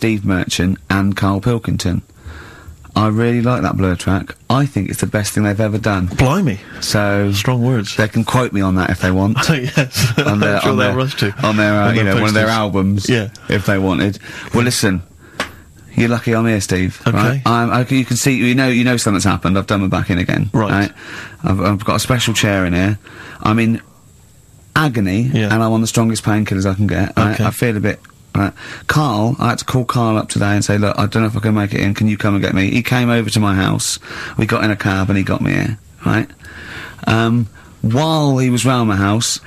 Steve Merchant and Karl Pilkington. I really like that Blur track. I think it's the best thing they've ever done. Blimey. So... strong words. They can quote me on that if they want. Oh, yes. On their, I'm sure they'll rush to. On their, on you their know, posters. One of their albums. Yeah. If they wanted. Well, listen, you're lucky I'm here, Steve. Okay. Right? Okay, you can see, you know something that's happened. I've done my back in again. Right. I've got a special chair in here. I'm in agony, yeah, and I'm on the strongest painkillers I can get. Right? Okay. I feel a bit... right. Karl, I had to call Karl up today and say, look, I don't know if I can make it in, can you come and get me? He came over to my house, we got in a cab and he got me here, right? While he was round my house,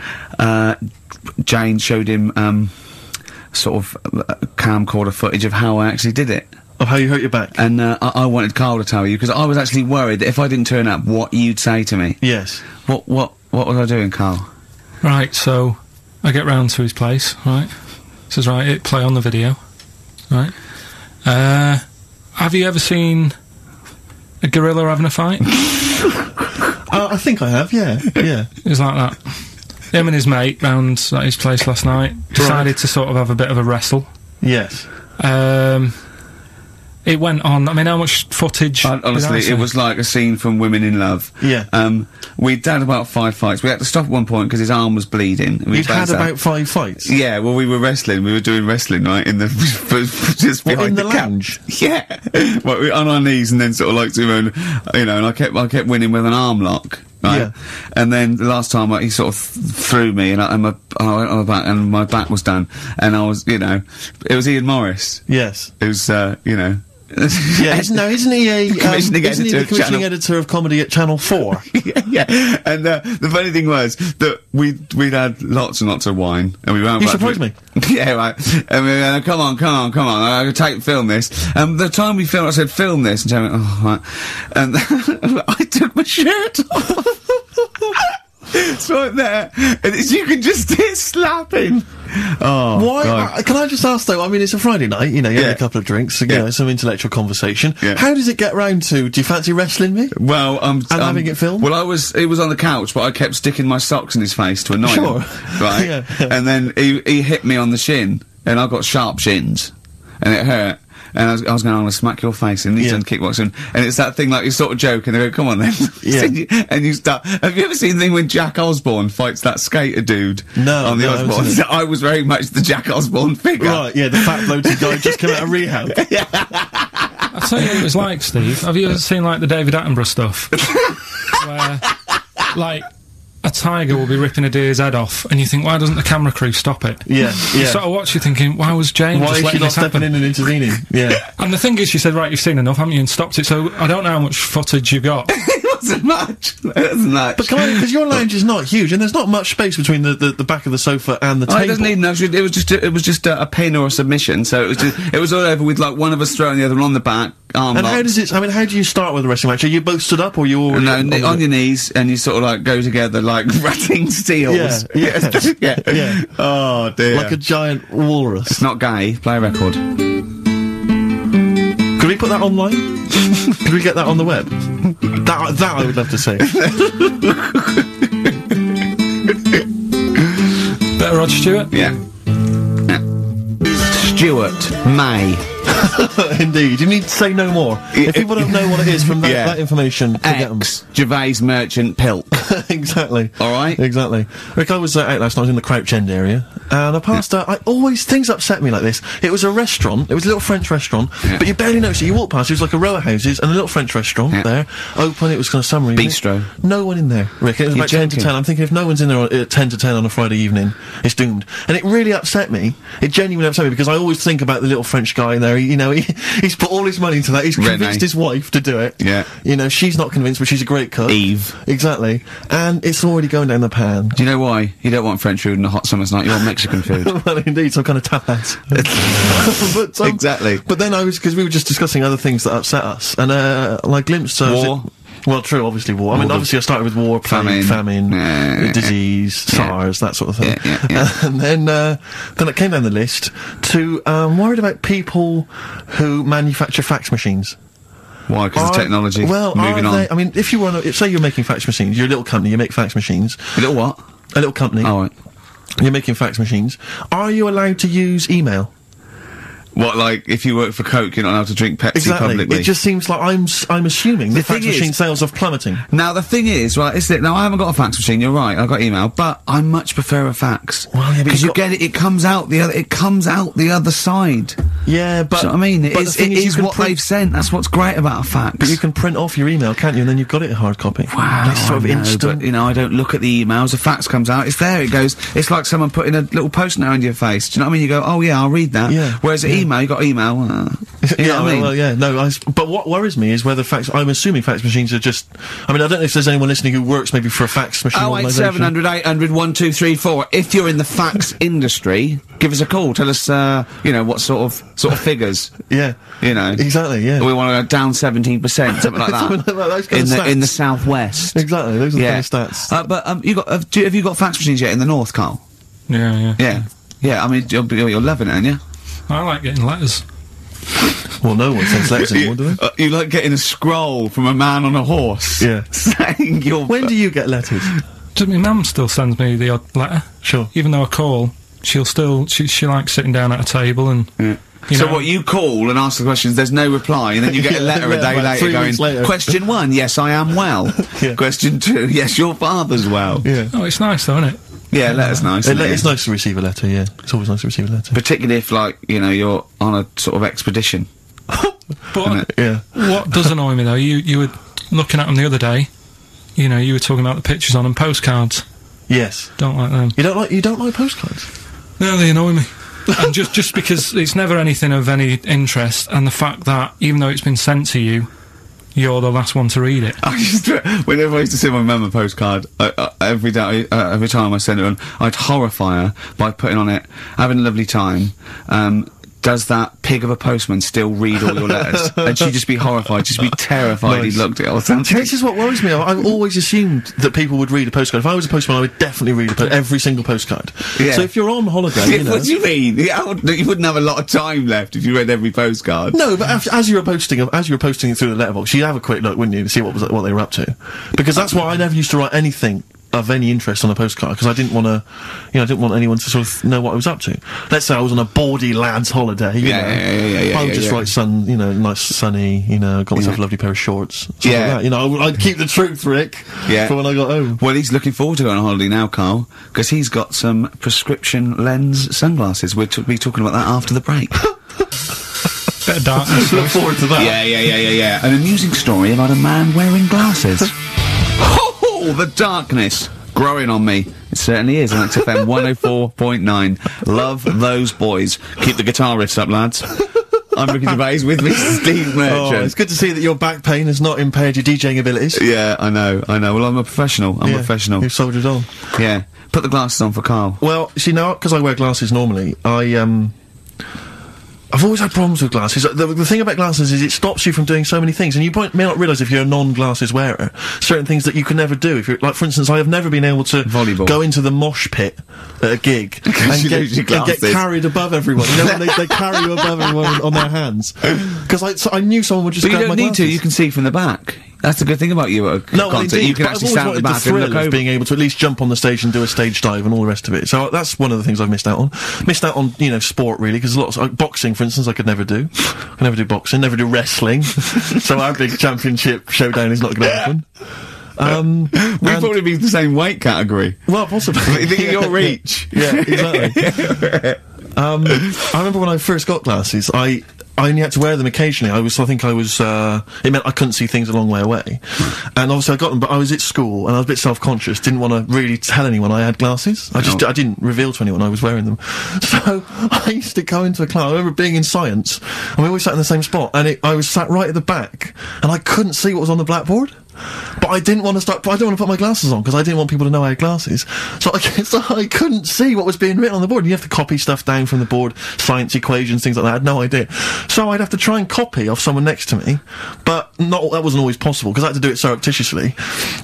Jane showed him, sort of camcorder footage of how I actually did it. Of how you hurt your back? And I wanted Karl to tell you, because I was actually worried that if I didn't turn up, what you'd say to me. Yes. What was I doing, Karl? Right, so, I get round to his place, right? Says, right, it play on the video, right? Have you ever seen a gorilla having a fight? I think I have, yeah, yeah. It was like that. Him and his mate round at his place last night decided to sort of have a bit of a wrestle. Yes. It went on, I mean, how much footage? Honestly, it was like a scene from Women in Love. Yeah. We'd had about 5 fights. We had to stop at one point because his arm was bleeding. You'd had about 5 fights? Yeah, well, we were wrestling. We were doing wrestling, right, in the... just behind in the lounge? Yeah. Well, we were on our knees and then sort of like doing, you know, and I kept winning with an arm lock. Right. Yeah. And then the last time he sort of threw me, and I went on my back, and my back was done, and I was, you know, it was Ian Morris. Yes. It was, you know. Yeah, isn't he a isn't he the commissioning editor of comedy at Channel 4? Yeah, and the funny thing was that we'd had lots and lots of wine, and we ran. You surprised me. Yeah, right. And we were like, come on, I can film this. And the time we filmed, I said, film this, and Jeremy went, oh, right. And I took my shirt off. It's right there, and you can just hit slapping. Oh, why? Can I just ask though? I mean, it's a Friday night, you know. You had a couple of drinks, you know, some intellectual conversation. Yeah. How does it get round to? Do you fancy wrestling me? Well, and having it filmed. Well, it was on the couch, but I kept sticking my socks in his face to annoy him. Right, and then he hit me on the shin, and I got sharp shins, and it hurt. And I was going, I'm going to smack your face in these and kickboxing. And it's that thing, like, you sort of joke, and they go, come on then. Yeah. And you start. Have you ever seen the thing when Jack Osbourne fights that skater dude? No. On the Osbournes? I was very much the Jack Osbourne figure. Right, yeah, the fat bloated guy just came out of rehab. Yeah. I'll tell you what it was like, Steve. Have you ever seen, like, the David Attenborough stuff? Where, like, a tiger will be ripping a deer's head off, and you think, why doesn't the camera crew stop it? Yeah, yeah. You sort of watch, you thinking, why was Jane just letting this happen? Why is she not stepping in and intervening? Yeah. And the thing is, she said, right, you've seen enough, haven't you? And stopped it, so I don't know how much footage you've got. It wasn't much. It wasn't much. But come on, because your lounge is not huge, and there's not much space between the back of the sofa and the table. It doesn't need much. It was just a pin or a submission, so it was all over with, like, one of us throwing the other one on the back. And how does it? I mean, how do you start with a wrestling match? Are you both stood up, or you all on your knees, and you sort of like go together like rattling seals? Yeah, yeah. Yeah. Yeah. Oh dear! Like a giant walrus. It's not gay. Play a record. Could we put that online? Could we get that on the web? That I would love to see. Better Roger Stewart. Yeah. Stewart May. Indeed, you need to say no more. If people don't know what it is from that, that information, forget them. Gervais, Merchant, Pilk. Exactly. All right. Exactly. Rick, I was out last night. I was in the Crouch End area, and I passed out. Things upset me like this. It was a restaurant. It was a little French restaurant, but you barely noticed it. You walked past. It was like a row of houses and a little French restaurant there, open. It was kind of summer evening. Bistro. No one in there, Rick. It was about 10 to 10. I'm thinking if no one's in there at 10 to 10 on a Friday evening, it's doomed. And it really upset me. It genuinely upset me because I always think about the little French guy in there. You know, he's put all his money into that. He's convinced his wife to do it. Yeah. You know, she's not convinced, but she's a great cook. Eve. Exactly. And it's already going down the pan. Do you know why? You don't want French food on a hot summer's night. You want Mexican food. Well, indeed, some kind of tapas. But, exactly. But then because we were just discussing other things that upset us, and I glimpsed. War. Well, true, obviously war. I mean, obviously I started with war, plague, famine, disease, SARS, that sort of thing. Yeah, yeah. And then it came down the list to, worried about people who manufacture fax machines. Why? Because the technology, well, moving on. I mean, if you were, say you're making fax machines, you're a little company, you make fax machines. A little what? A little company. Oh, right. You're making fax machines. Are you allowed to use email? What, like, if you work for Coke, you're not allowed to drink Pepsi publicly? It just seems like I'm assuming the fax machine sales are plummeting. Now, the thing is, right, isn't it? Now, I haven't got a fax machine, you're right, I've got email, but I much prefer a fax. Well, yeah, because you get it, it comes out the other side. Yeah, but... So, I mean, it is what they've sent, that's what's great about a fax. But you can print off your email, can't you, and then you've got it in hard copy. Wow, it's sort of instant. But, you know, I don't look at the emails, a fax comes out, it's there, it goes, it's like someone putting a little post-it around your face, do you know what I mean? You go, oh yeah, I'll read that, yeah. Whereas yeah. Email, you got email. You know what I mean? Well, yeah, no. But what worries me is whether fax. I'm assuming fax machines are just. I mean, I don't know if there's anyone listening who works maybe for a fax machine. 08700 800 1234. If you're in the fax industry, give us a call. Tell us, you know, what sort of figures. Yeah. You know. Exactly. Yeah. We want to go down 17%, something like that. Something like those kind of stats. In the southwest. Exactly. Those are the kind of stats. But you got have you got fax machines yet in the north, Carl? Yeah. I mean, you're loving it, aren't you? I like getting letters. Well, no one sends letters anymore, do they? You like getting a scroll from a man on a horse. Yeah. Saying your... When do you get letters? Just my mum still sends me the odd letter. Sure. Even though I call, she'll still... She likes sitting down at a table and... Yeah. So what, you call and ask the questions, there's no reply, and then you get a letter a day later going, question one, yes, I am well. Yeah. Question two, yes, your father's well. Yeah. Oh, it's nice though, isn't it? Yeah, letter's nice. It's nice to receive a letter, yeah. It's always nice to receive a letter. Particularly if, like, you know, you're on a sort of expedition. What does annoy me, though, you were looking at them the other day, you know, you were talking about the pictures on them, postcards. Yes. Don't like them. You don't like postcards? No, they annoy me. And just because it's never anything of any interest, and the fact that, even though it's been sent to you, you're the last one to read it. Whenever I used to send my mum a postcard, every time I sent her one, I'd horrify her by putting on it, having a lovely time, does that pig of a postman still read all your letters? And she'd just be horrified, just be terrified he looked at it or something. This is what worries me. I've always assumed that people would read a postcard. If I was a postman, I would definitely read every single postcard. Yeah. So if you're on holiday, you know... What do you mean? You wouldn't have a lot of time left if you read every postcard. No, but as you were posting it through the letterbox, you'd have a quick look, wouldn't you, to see what they were up to. Because that's why I never used to write anything of any interest on a postcard, because I didn't want to, you know, I didn't want anyone to sort of know what I was up to. Let's say I was on a bawdy lad's holiday, I would just write nice sunny, you know, got myself a lovely pair of shorts. Like that. You know, I'd keep the truth, Rick, for when I got home. Well, he's looking forward to going on holiday now, Carl, because he's got some prescription lens sunglasses. We'll be talking about that after the break. Bit of darkness. Look forward to that. Yeah. An amusing story about a man wearing glasses. The darkness growing on me. It certainly is on XFM 104.9. Love those boys. Keep the guitarists up, lads. I'm Ricky Gervais with me, Steve Merchant. Oh, it's good to see that your back pain has not impaired your DJing abilities. Yeah, I know. Well, I'm a professional. I'm a professional. You've soldiered on. Yeah. Put the glasses on for Carl. Well, see, now, because I wear glasses normally, I've always had problems with glasses. The thing about glasses is it stops you from doing so many things, and you may not realise if you're a non-glasses wearer, certain things that you can never do. If you're, like, for instance, I have never been able to go into the mosh pit at a gig and get carried above everyone. You know, when they carry you above everyone on their hands. Because I knew someone would just grab my glasses. But you don't need to, you can see from the back. That's the good thing about you at a concert. Indeed, you can actually stand at the back and look over. Being able to at least jump on the stage and do a stage dive and all the rest of it. So that's one of the things I've missed out on. Missed out on, you know, sport really, because lots of boxing, for instance, I could never do. I never do boxing, never do wrestling. So our big championship showdown is not going to happen. We'd probably be the same weight category. Well, possibly. Your reach. Yeah, exactly. I remember when I first got glasses, I only had to wear them occasionally. It meant I couldn't see things a long way away. And obviously I got them, but I was at school and I was a bit self-conscious, didn't want to really tell anyone I had glasses. I didn't reveal to anyone I was wearing them. So I used to go into a class. I remember being in science, and we always sat in the same spot, and I was sat right at the back, and I couldn't see what was on the blackboard. But I don't want to put my glasses on, because I didn't want people to know I had glasses. So I couldn't see what was being written on the board. You have to copy stuff down from the board, science equations, things like that. I had no idea. So I'd have to try and copy off someone next to me, but that wasn't always possible, because I had to do it surreptitiously.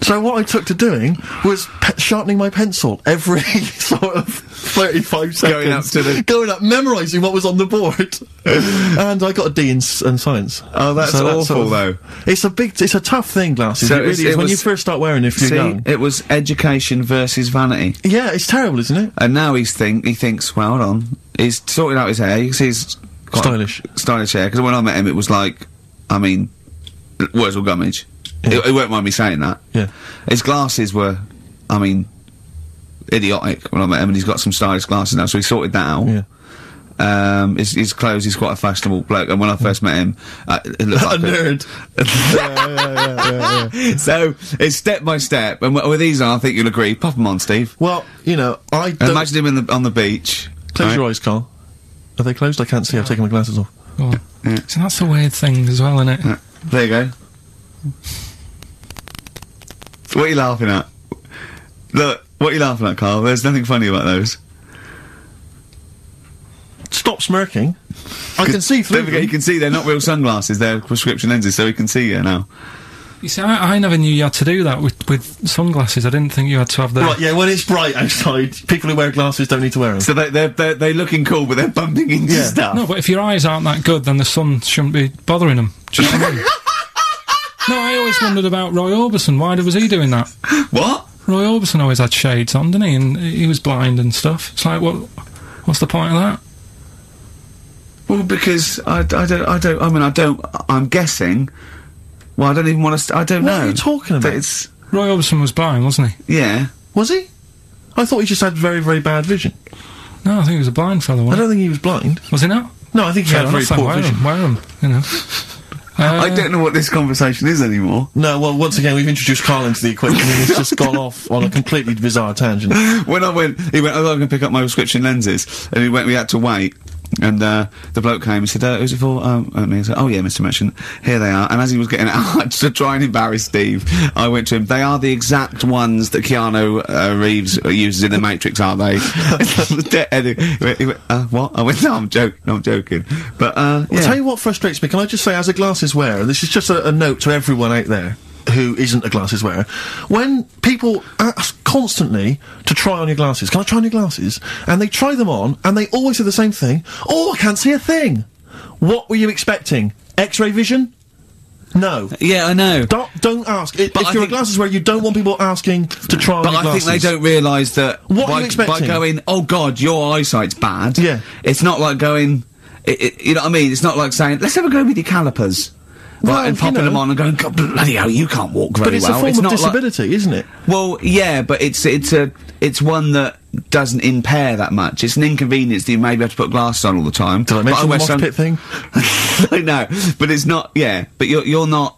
So what I took to doing was sharpening my pencil every sort of 35 seconds. Going up, memorising what was on the board. And I got a D in science. Oh, that's awful, though. It's a tough thing, glasses. So it really is when you first start wearing it, you're young. It was education versus vanity. Yeah, it's terrible, isn't it? And now he thinks, well, hold on. He's sorted out his hair. You can see his Stylish, yeah, because when I met him it was like, I mean, words were gummage. Yeah. It won't mind me saying that. Yeah. His glasses were, I mean, idiotic when I met him, and he's got some stylish glasses now, so he sorted that out. Yeah. His clothes, he's quite a fashionable bloke, and when I first met him, it looked like a nerd. Yeah. So, it's step by step, and with these on, I think you'll agree. Pop them on, Steve. Well, you know, I don't... Imagine him on the beach. Close your eyes, Carl. Are they closed? I can't see, I've taken my glasses off. Oh. Yeah. So that's a weird thing as well, isn't it? Yeah. There you go. What are you laughing at? Look, what are you laughing at, Carl? There's nothing funny about those. Stop smirking. I can see through. Don't forget, you can see they're not real sunglasses, they're prescription lenses, so we can see you now. You see, I never knew you had to do that with sunglasses. I didn't think you had to have the... Right, yeah, well, it's bright outside. People who wear glasses don't need to wear them. So they're looking cool, but they're bumping into stuff. No, but if your eyes aren't that good, then the sun shouldn't be bothering them. Do you know what I mean? No, I always wondered about Roy Orbison. Why was he doing that? What? Roy Orbison always had shades on, didn't he? And he was blind and stuff. It's like, what's the point of that? Well, because I'm guessing... Well, I don't even want to... I don't know. What are you talking about? It's Roy Orbison was blind, wasn't he? Yeah. Was he? I thought he just had very, very bad vision. No, I think he was a blind fellow, wasn't he? I don't think he was blind. Was he not? No, I think he had very poor vision. You know. I don't know what this conversation is anymore. No, well, once again, we've introduced Carl into the equation and he's just gone off on a completely bizarre tangent. When I went... He went, oh, I'm going to pick up my prescription lenses. And he went, we had to wait. And the bloke came and said, who's it for? And he said, oh yeah, Mr Merchant, here they are. And as he was getting out to try and embarrass Steve, I went to him, they are the exact ones that Keanu Reeves uses in The Matrix, aren't they? He went, what? I went, no, I'm joking. But, I'll tell you what frustrates me, can I just say, as a glasses wearer, this is just a note to everyone out there who isn't a glasses wearer, when people ask constantly to try on your glasses, can I try on your glasses? And they try them on, and they always do the same thing, oh, I can't see a thing! What were you expecting? X-ray vision? No. Yeah, I know. Don't ask. If you're a glasses wearer, you don't want people asking to try on your glasses. But I think they don't realise that by going, oh god, your eyesight's bad, it's not like going, you know what I mean, it's not like saying, let's have a go with your calipers. Right, well, and popping them on and going, god, bloody hell, you can't walk very well. But it's a form of disability, isn't it? Well, yeah, but it's one that doesn't impair that much. It's an inconvenience that you maybe have to put glasses on all the time. Did I mention the mosh pit thing? I know, but it's not. Yeah, but you're not.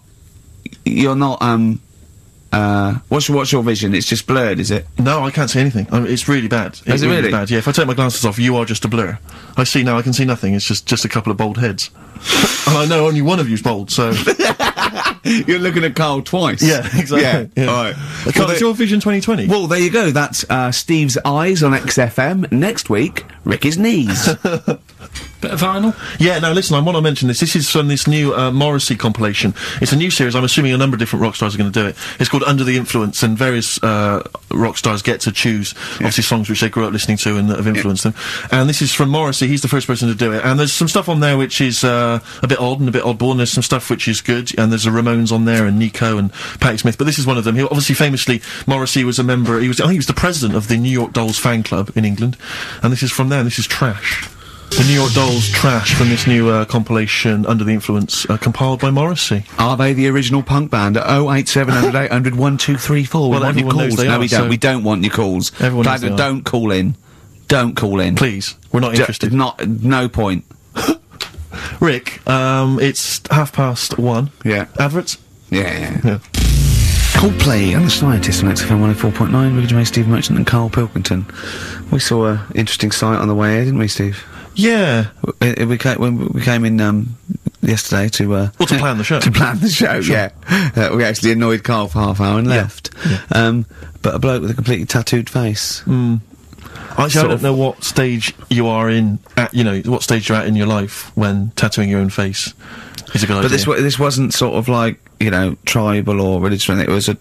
What's your vision? It's just blurred, is it? No, I can't see anything. I mean, it's really bad. Is it really bad? Yeah. If I take my glasses off, you are just a blur. I see now. I can see nothing. It's just a couple of bald heads, and I know only one of you's bald. So you're looking at Carl twice. Yeah, exactly. Yeah. All right. Carl, it's your vision 2020. Well, there you go. That's Steve's eyes on XFM. Next week, Ricky's knees. Bit of vinyl? Yeah, no, listen, I want to mention this. This is from this new Morrissey compilation. It's a new series. I'm assuming a number of different rock stars are going to do it. It's called Under the Influence, and various rock stars get to choose, obviously, songs which they grew up listening to and that have influenced them. And this is from Morrissey. He's the first person to do it. And there's some stuff on there which is a bit odd and a bit oddball, and there's some stuff which is good, and there's the Ramones on there and Nico and Patti Smith, but this is one of them. He obviously, famously, Morrissey was a member, I think he was the president of the New York Dolls fan club in England, and this is from there, and this is trash. The New York Dolls trash from this new compilation, Under the Influence, compiled by Morrissey. Are they the original punk band? 08700 800 1234. Well, everyone knows they are. No, we don't. We don't want your calls. Everyone knows they are. Don't call in. Don't call in. Please. We're not interested. No point. Rick, it's 1:30. Yeah. Adverts? Yeah. Coldplay and the Scientists on XFM 104.9. Ricky Gervais, Steve Merchant and Karl Pilkington. We saw an interesting sight on the way here, didn't we, Steve? Yeah, we came in yesterday to to plan the show. To plan the show, sure. We actually annoyed Carl for half an hour and left. Yeah. But a bloke with a completely tattooed face. Mm. Actually, I don't know what stage you are in. What stage you're at in your life when tattooing your own face is a good idea. But this wasn't sort of like, tribal or religious. It was a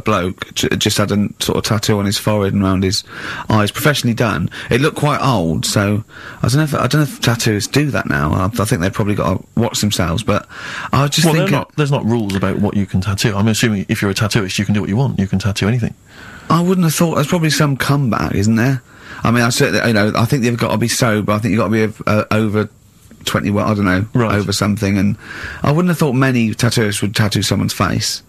bloke just had a sort of tattoo on his forehead and around his eyes, professionally done. It looked quite old, so I don't know if tattooers do that now. I think they've probably got to watch themselves. But I just think there's not rules about what you can tattoo. I'm assuming if you're a tattooist, you can do what you want. You can tattoo anything. I wouldn't have thought. There's probably some comeback, isn't there? I mean, I certainly, I think they've got to be sober. I think you've got to be over 21, I don't know, right, over something, and I wouldn't have thought many tattooists would tattoo someone's face,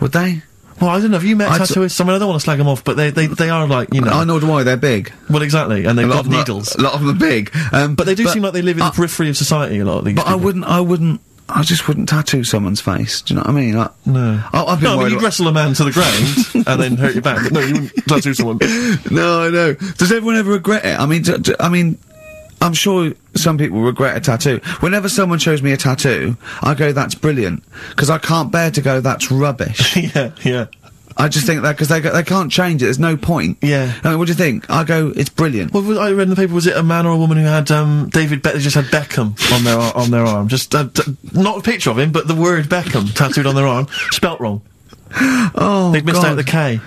would they? Well, I don't know, have you met tattooists? I mean, I don't want to slag them off, but they are like, you know... I nor do I, they're big. Well, exactly, and they've got needles. A lot of them are big. But they do seem like they live in the periphery of society, a lot of these people. I just wouldn't tattoo someone's face, do you know what I mean? No. I mean, you'd wrestle a man to the ground and then hurt your back, but no, you wouldn't tattoo someone. No, I know. Does everyone ever regret it? I mean, I'm sure some people regret a tattoo. Whenever someone shows me a tattoo, I go, that's brilliant, because I can't bear to go, that's rubbish. Yeah, yeah. I just think that, because they can't change it, there's no point. Yeah. I mean, what do you think? I go, it's brilliant. Well, I read in the paper, was it a man or a woman who had, Beckham on their arm? Just, not a picture of him, but the word Beckham tattooed on their arm, spelt wrong. Oh, they'd missed out the K.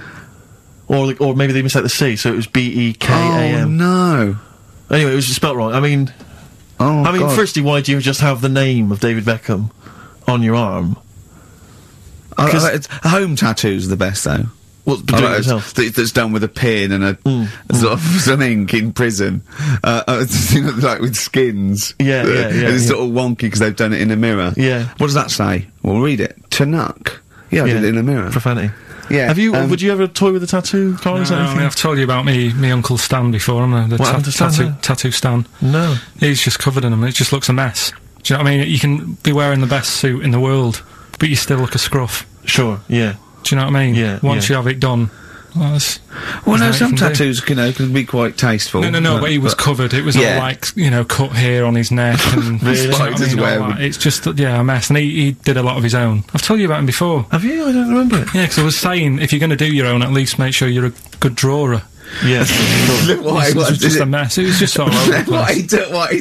Or maybe they missed out the C, so it was B-E-K-A-M. Oh, no. Anyway, it was just spelt wrong. I mean... Oh, God. Firstly, why do you just have the name of David Beckham on your arm? Home tattoos are the best, though. Well, that's done with a pin and a sort of some ink in prison. You know, like with skins. Yeah, yeah, yeah. And it's sort of wonky because they've done it in a mirror. Yeah. What does that say? Well, read it. Tanuk. Yeah, I did it in a mirror. Profanity. Yeah. Have you? Would you ever toy with a tattoo, Carl? No, I mean, I've told you about me Uncle Stan before, haven't I? Tattoo Stan. No. He's just covered in them. It just looks a mess. Do you know what I mean? You can be wearing the best suit in the world, but you still look a scruff. Sure. Yeah. Do you know what I mean? Yeah. Once you have it done. Well, some tattoos can be quite tasteful. No, but he was covered. It was all like, you know, cut hair on his neck and spiked his web. It's just, a mess. And he did a lot of his own. I've told you about him before. Have you? I don't remember it. Yeah, because I was saying, if you're going to do your own, at least make sure you're a good drawer. Yeah. It was just a mess. It was just sort of what he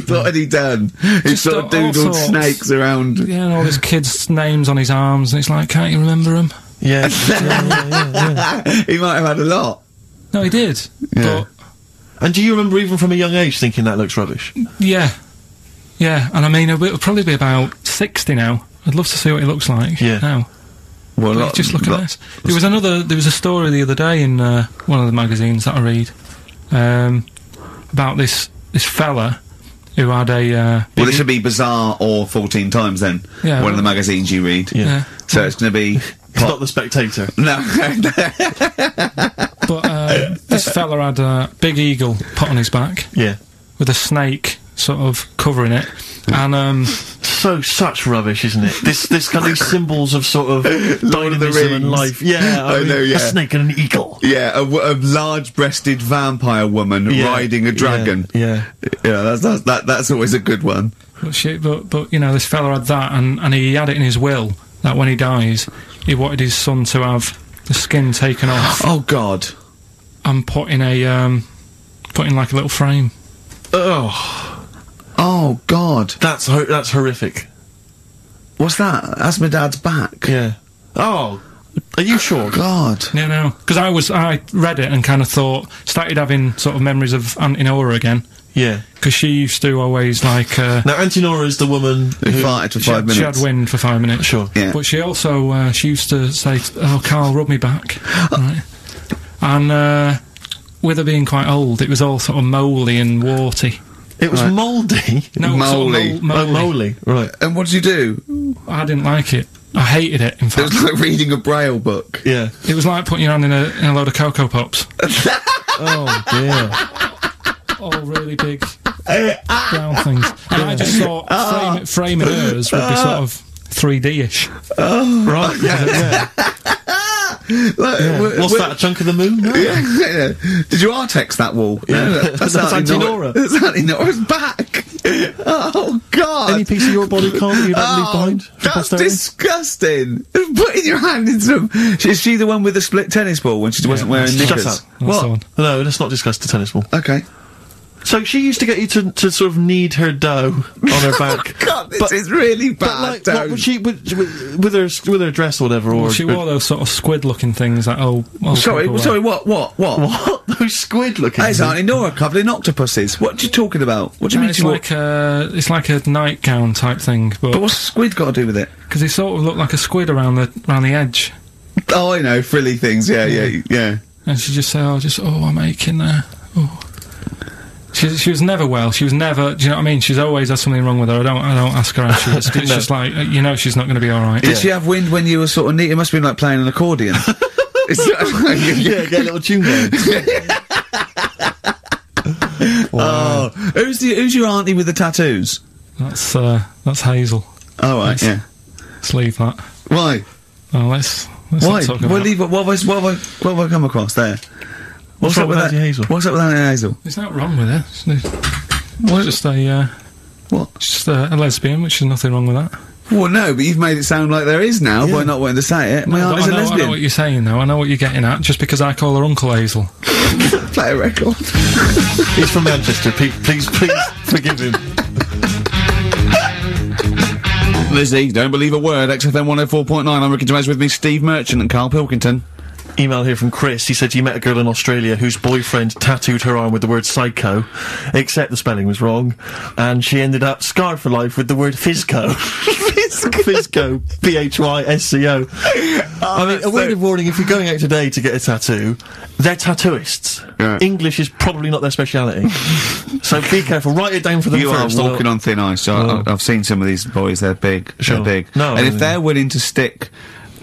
thought he'd done. He sort of doodled snakes around. Yeah, and all his kids' names on his arms, and it's like, can't you remember them? Yeah, yeah. He might have had a lot. No, he did. Yeah. But and do you remember even from a young age thinking that looks rubbish? Yeah. Yeah, and I mean, it'll probably be about 60 now. I'd love to see what it looks like now. Well, just look at this. There was a story the other day in one of the magazines that I read about this fella who had a... well, this would be Bizarre or 14 Times, then. Yeah. One of the magazines you read. Yeah. So it's going to be... It's not The Spectator. No. But this fella had a big eagle put on his back. Yeah. With a snake sort of covering it. And such rubbish, isn't it? This kind of symbols of sort of dynamism and life. Yeah, I mean, a snake and an eagle. Yeah, a large-breasted vampire woman riding a dragon. Yeah. Yeah, that's always a good one. But shit, but you know, this fella had that and he had it in his will that when he dies, he wanted his son to have the skin taken off. Oh God! And put in like a little frame. Oh, oh God! That's horrific. What's that? That's my dad's back. Yeah. Oh, are you sure? God. No. Because I read it and kind of started having sort of memories of Auntie Nora again. Yeah. Because she used to always, like, Now, Auntie Nora is the woman who farted for 5 minutes. She had wind for 5 minutes. Sure. Yeah. But she also, she used to say, oh, Carl, rub me back. Right. And, with her being quite old, it was all sort of mouldy and warty. It was mouldy? No, mouldy. Sort of mouldy. Right. And what did you do? I didn't like it. I hated it, in fact. It was like reading a braille book. Yeah. It was like putting your hand in a load of Cocoa Pops. Oh, dear. All really big brown things. And I just thought framing hers would be sort of 3D-ish. Oh. Right. Yeah. Like, yeah. What's that, a chunk of the moon? No. Yeah. Did you Artex that wall? Yeah. No, that's Auntie Nora. That's Auntie Nora's back. Oh, God. Any piece of your body, Carl, you don't leave behind? That's disgusting. Putting your hand in some... Is she the one with the split tennis ball when she wasn't wearing knickers? Shut up. What? No, let's not discuss the tennis ball. Okay. So she used to get you to sort of knead her dough on her back. God, this is really bad. But like, what would she with her dress or whatever? Or she wore those sort of squid-looking things that sorry, what? Those squid-looking things? That's Auntie Nora covered in octopuses. What are you talking about? What do you mean? It's like a nightgown type thing. But what's squid got to do with it? Because it sort of looked like a squid around the edge. Oh, I know, frilly things. Yeah. And she just said, "Oh, I'm aching there." Oh. She was never well. She was never. Do you know what I mean? She's always had something wrong with her. I don't ask her how she is. It's no. Just like, you know, she's not going to be all right. Did she have wind when you were sort of neat? It must have been like playing an accordion. Get a little tune going. Wow. Oh, who's your auntie with the tattoos? That's Hazel. Oh, right, let's, yeah. Let's leave that. Why? Oh, let's why? Not talk about we'll leave, what have I come across there? What's up with Auntie Hazel? What's up with Auntie Hazel? There's nothing wrong with her. It's just a what? She's just a lesbian, which is nothing wrong with that. Well, no, but you've made it sound like there is now by not wanting to say it. My aunt is a lesbian. I know what you're saying, though. I know what you're getting at, just because I call her Uncle Hazel. Play a record. He's from Manchester. Please forgive him. Lizzie, don't believe a word. XFM 104.9. I'm Ricky Gervais, with me, Steve Merchant and Karl Pilkington. Email here from Chris. He said he met a girl in Australia whose boyfriend tattooed her arm with the word psycho, except the spelling was wrong, and she ended up scarred for life with the word physco. Physco. Physco. I mean, a word of warning, if you're going out today to get a tattoo, they're tattooists. Yeah. English is probably not their speciality. So be careful. Write it down for them first. You are walking on thin ice. I've seen some of these boys, they're big. Sure. They're big. No, and if they're willing to stick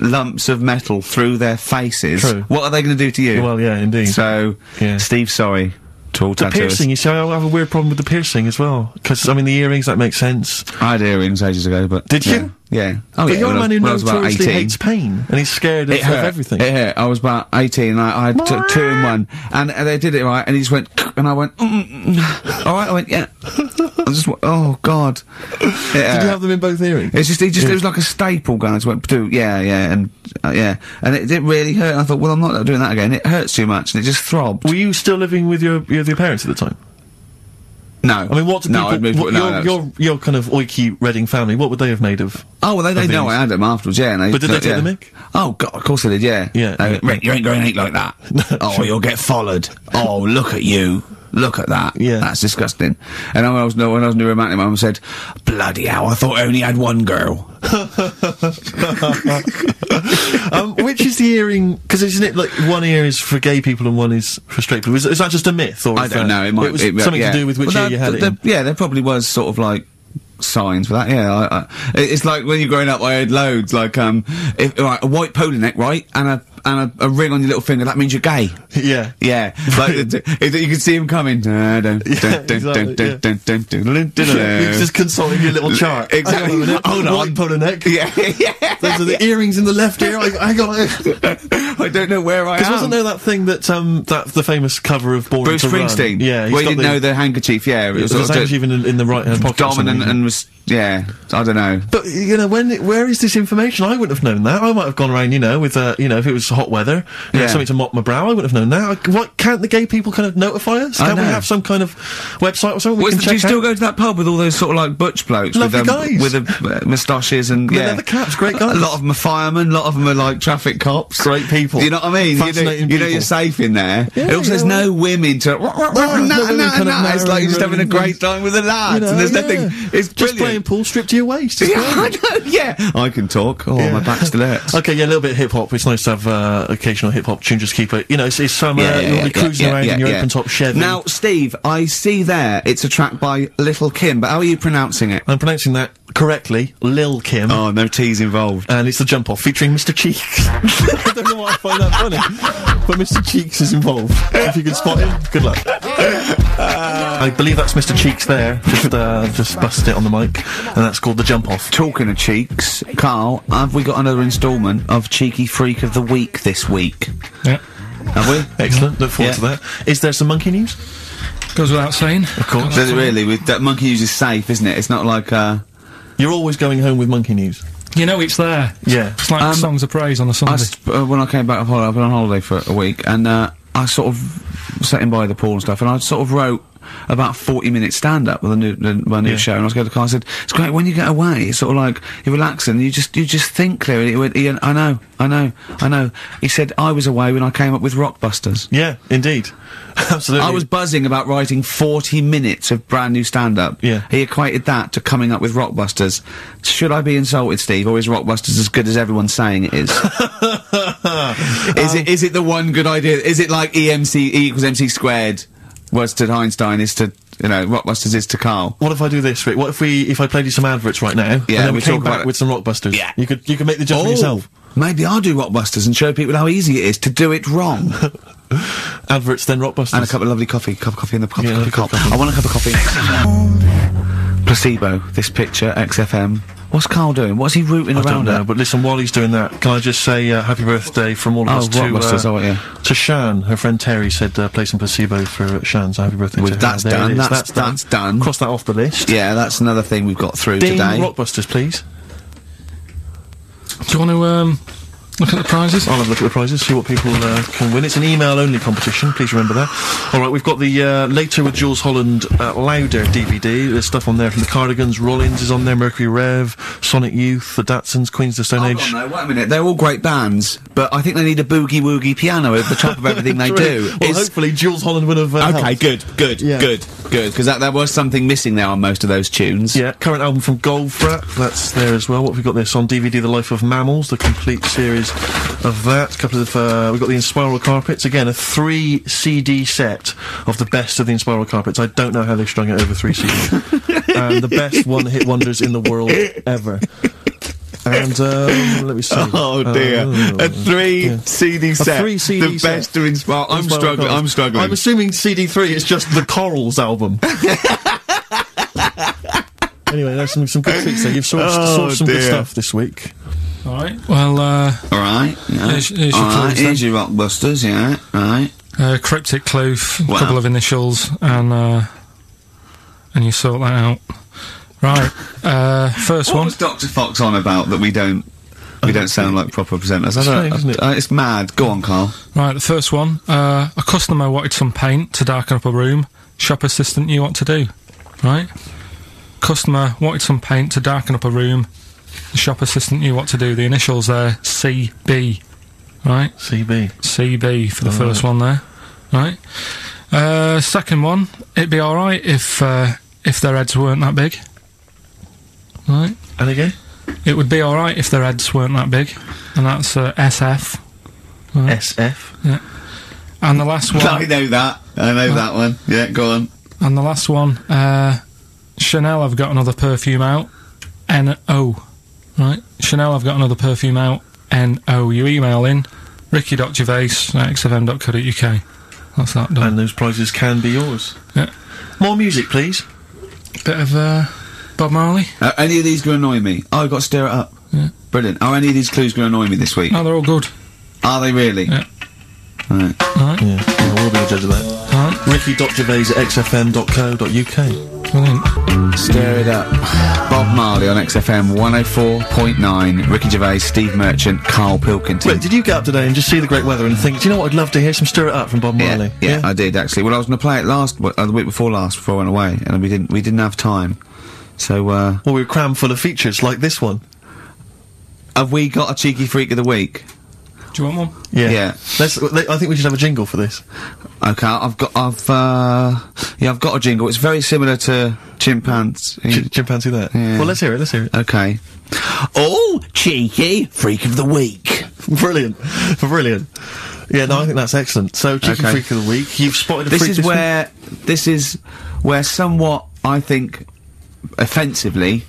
lumps of metal through their faces, true, what are they going to do to you? Well, yeah, indeed. So, Steve, sorry to all tattooers. The piercing, you see, I have a weird problem with the piercing as well, because, I mean, the earrings, that makes sense. I had earrings ages ago, but... Did you? Yeah. Oh, but you're a man who notoriously hates pain, and he's scared of everything. It hurt. I was about 18, and I took 2 in 1, and they did it right, and he just went, and I went, alright, I went, yeah. I just went, oh, God. Did you have them in both earrings? It's just, it was like a staple gun. I just went, yeah, and it didn't really hurt, and I thought, well, I'm not doing that again. It hurts too much, and it just throbbed. Were you still living with your parents at the time? No. I mean, what do people... your kind of oiky Reading family, what would they have made of... Oh, well, they know I had them afterwards, yeah. And but did they take the mick? Oh, God, of course they did, yeah. Yeah. Rick, you ain't going to eat like that. Oh, you'll get followed. Oh, look at you. Look at that. Yeah. That's disgusting. And when I was new romantic, my mum said, bloody hell, I thought I only had one girl. Which is the earring? Because isn't it like one ear is for gay people and one is for straight people? Is that just a myth? Or I don't know. It might be something to do with which ear you had it in. Yeah, there probably was sort of like signs for that. Yeah, it's like when you're growing up, I had loads like a white polo neck, right, and a ring on your little finger. That means you're gay. Yeah, yeah. Like you can see him coming. Just consulting your little chart. Exactly. Hold on, white polo neck. Yeah, yeah. Those are the earrings in the left ear. I got it. I don't know where I am. Because wasn't there that thing that the famous cover of Born to Run? Bruce Springsteen. Yeah, he didn't know the handkerchief. Yeah, it was a handkerchief in the right hand pocket. Dominant and was. Yeah, I don't know. But you know, where is this information? I wouldn't have known that. I might have gone around, you know, with if it was hot weather, something to mop my brow. I wouldn't have known that. What, can't the gay people kind of notify us? Can't we have some kind of website or something? Do you still go to that pub with all those sort of like butch blokes, lovely guys with the moustaches and leather caps? Great guys. A lot of them are firemen. A lot of them are like traffic cops. Great people. Do you know what I mean? You know you're safe in there. Yeah, it also there's no women to. It's like you're just having a great time with the lads, and there's nothing. It's brilliant. Pool stripped to your waist. Yeah, I know, yeah. I can talk. Oh, my back still hurts. Okay, yeah, a little bit of hip-hop. It's nice to have occasional hip-hop tune, just keep it. You know, it's summer, you'll be cruising around in your open-top Chevy. Now, Steve, I see there it's a track by Lil' Kim, but how are you pronouncing it? I'm pronouncing that correctly, Lil' Kim. Oh, no T's involved. And it's The Jump Off, featuring Mr Cheeks. I don't know why I find that funny, but Mr Cheeks is involved. If you can spot him, good luck. I believe that's Mr Cheeks there, just busted it on the mic. And that's called The Jump Off. Talking of cheeks, Karl, have we got another instalment of Cheeky Freak of the Week this week? Yeah. Have we? Excellent, look forward to that. Is there some monkey news? Goes without saying. Of course. Does it really? That monkey news is safe, isn't it? It's not like, You're always going home with monkey news. You know it's there. Yeah. It's like songs of praise on a Sunday. When I came back, I've been on holiday for a week, and, I sort of sat in by the pool and stuff, and I sort of wrote about 40-minute stand-up with my new show, and I was going to the car and said, it's great, when you get away, it's sort of like, you're relaxing, and you just think clearly. He went, Ian, I know. He said, I was away when I came up with Rockbusters. Yeah, indeed. Absolutely. I was buzzing about writing 40 minutes of brand new stand-up. Yeah. He equated that to coming up with Rockbusters. Should I be insulted, Steve, or is Rockbusters as good as everyone's saying it is? Is it the one good idea? Is it like E equals MC squared? words to Einstein is to, you know, Rockbusters is to Carl. What if I do this, Rick? What if I played you some adverts right now, and then we came back with some Rockbusters? Yeah. You could make the judgment yourself. Maybe I'll do Rockbusters and show people how easy it is to do it wrong. Adverts, then Rockbusters. And a cup of lovely coffee. Cup of coffee in the cup, yeah, cup. I want a cup of coffee. Placebo, this picture, XFM. What's Carl doing? What's he rooting around at? I don't know, but listen, while he's doing that, can I just say happy birthday from all of us to Shan. Her friend Terry said play some Placebo for Shan, so happy birthday to her. That's done. That's done. Cross that off the list. Yeah, that's another thing we've got through today. Rockbusters, please. Do you want to, look at the prizes? I'll have a look at the prizes, see what people can win. It's an email-only competition, please remember that. Alright, we've got the Later with Jules Holland Louder DVD. There's stuff on there from the Cardigans, Rollins is on there, Mercury Rev, Sonic Youth, the Datsuns, Queens of the Stone Age. No, wait a minute, they're all great bands, but I think they need a boogie-woogie piano at the top of everything they do. Well, hopefully Jules Holland would have helped. Good, because that was something missing there on most of those tunes. Yeah, current album from Goldfrapp, that's there as well. What have we got this on DVD? The Life of Mammals, the complete series of that. A couple of we've got the Inspiral Carpets, again a 3 CD set of the best of the Inspiral Carpets. I don't know how they strung it over 3 CDs. The best one-hit wonders in the world ever. And let me see. Oh dear, a 3 CD set. A 3 CD the set. Best of Inspiral. I'm struggling. I'm assuming CD 3 is just the Corals album. Anyway, there's some good tweets there. You've sourced some good stuff this week. Alright, well, alright, yeah. Here's your Rockbusters, yeah, right. Cryptic clue, couple of initials, and you sort that out. Right, first one. What was Dr. Fox on about that we don't sound like proper presenters? It's mad. Go on, Carl. Right, the first one. A customer wanted some paint to darken up a room. Shop assistant knew what to do. Right? Customer wanted some paint to darken up a room. The shop assistant knew what to do. The initials there, CB, right? CB. CB for the first one there, right? Second one, it'd be all right if their heads weren't that big, right? And again, it would be all right if their heads weren't that big, and that's SF. Right? SF. Yeah. And the last one. I know that. I know that one. Yeah, go on. And the last one, Chanel. I've got another perfume out. NO. Right, Chanel, I've got another perfume out, NO. You email in, ricky.gervais@xfm.co.uk. That's that done. And those prizes can be yours. Yeah. More music, please. Bit of, Bob Marley. Are any of these gonna annoy me? Oh, I've got to Stir It Up. Yeah. Brilliant. Are any of these clues gonna annoy me this week? No, they're all good. Are they really? Yeah. Alright. Alright. Yeah. I will be a judge of that. Alright. ricky.gervais@xfm.co.uk. Stir It Up. Bob Marley on XFM 104.9. Ricky Gervais, Steve Merchant, Karl Pilkington. Wait, did you get up today and just see the great weather and think, do you know what, I'd love to hear some Stir It Up from Bob Marley? Yeah, I did actually. Well, I was going to play it the week before last, before I went away, and we didn't have time. So, well, we were crammed full of features like this one. Have we got a cheeky freak of the week? Do you want one? Yeah. I think we should have a jingle for this. Okay, I've got a jingle. It's very similar to chimpanzee. Chimpanzee there? Yeah. Well, let's hear it. Okay. Oh, cheeky freak of the week. Brilliant. Yeah, no, I think that's excellent. So, cheeky freak of the week. You've spotted a freak this is where somewhat, I think, offensively,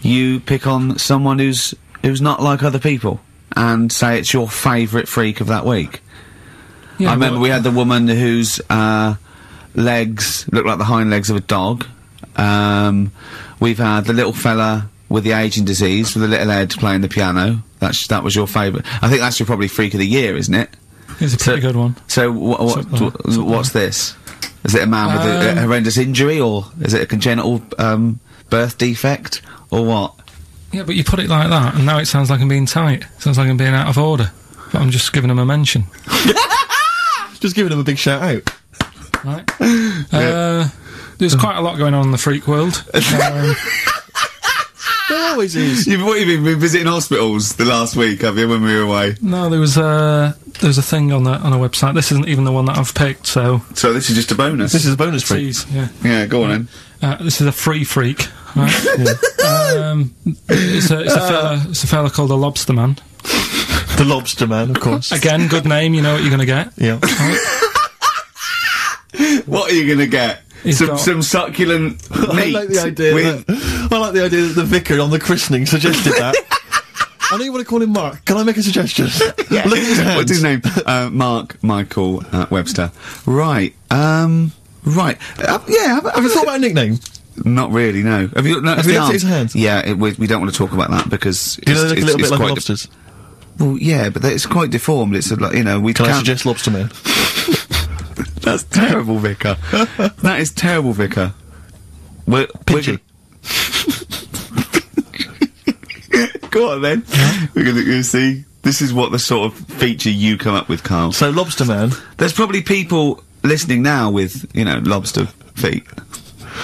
you pick on someone who's not like other people. And say it's your favourite freak of that week. Yeah, I remember we had the woman whose legs looked like the hind legs of a dog. We've had the little fella with the aging disease, with the little head playing the piano. That was your favourite. I think that's your probably freak of the year, isn't it? It's a pretty good one. So what's this? Is it a man with a horrendous injury, or is it a congenital birth defect, or what? Yeah, but you put it like that, and now it sounds like I'm being tight. It sounds like I'm being out of order. But I'm just giving him a mention. Just giving him a big shout out. Right. There's quite a lot going on in the freak world. There always is. You've been visiting hospitals the last week, have you, when we were away? No, there was a thing on a website. This isn't even the one that I've picked, so... So this is just a bonus? This is a bonus freak? Yeah. Yeah, go on then. This is a free freak. Right. Yeah. It's a fella called the Lobster Man. The Lobster Man, of course. Again, good name. You know what you're going to get. Yeah. Right. What are you going to get? Some succulent meat. I like the idea that the vicar on the christening suggested that. I know you want to call him Mark. Can I make a suggestion? Yeah. Look at his hands. What's his name? Mark Michael Webster. Right. Have you thought about a nickname? Not really, no. Have you? No, have you his hands? Yeah, we don't want to talk about that because it's like quite lobsters. Well, yeah, but it's quite deformed. It's like, you know, we can I suggest Lobster Man? That's terrible, Vicar. That is terrible, Vicar. Pinchy. Go on then. We're gonna go see. This is what the sort of feature you come up with, Karl. So Lobster Man. There's probably people listening now with, you know, lobster feet.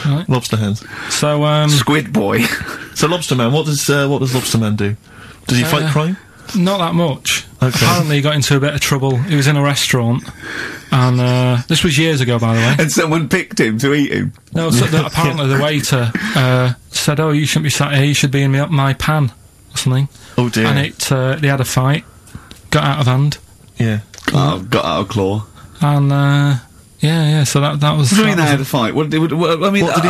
Right. Lobster hands. So Squid Boy. So Lobster Man, what does Lobster Man do? Does he fight crime? Not that much. Okay. Apparently he got into a bit of trouble. He was in a restaurant and this was years ago, by the way. And someone picked him to eat him. No, so apparently the waiter said, "Oh, you shouldn't be sat here, you should be in my pan," or something. Oh dear. And they had a fight. Got out of hand. Yeah. Got out of claw. And so that was... What do you mean they had a fight? What did he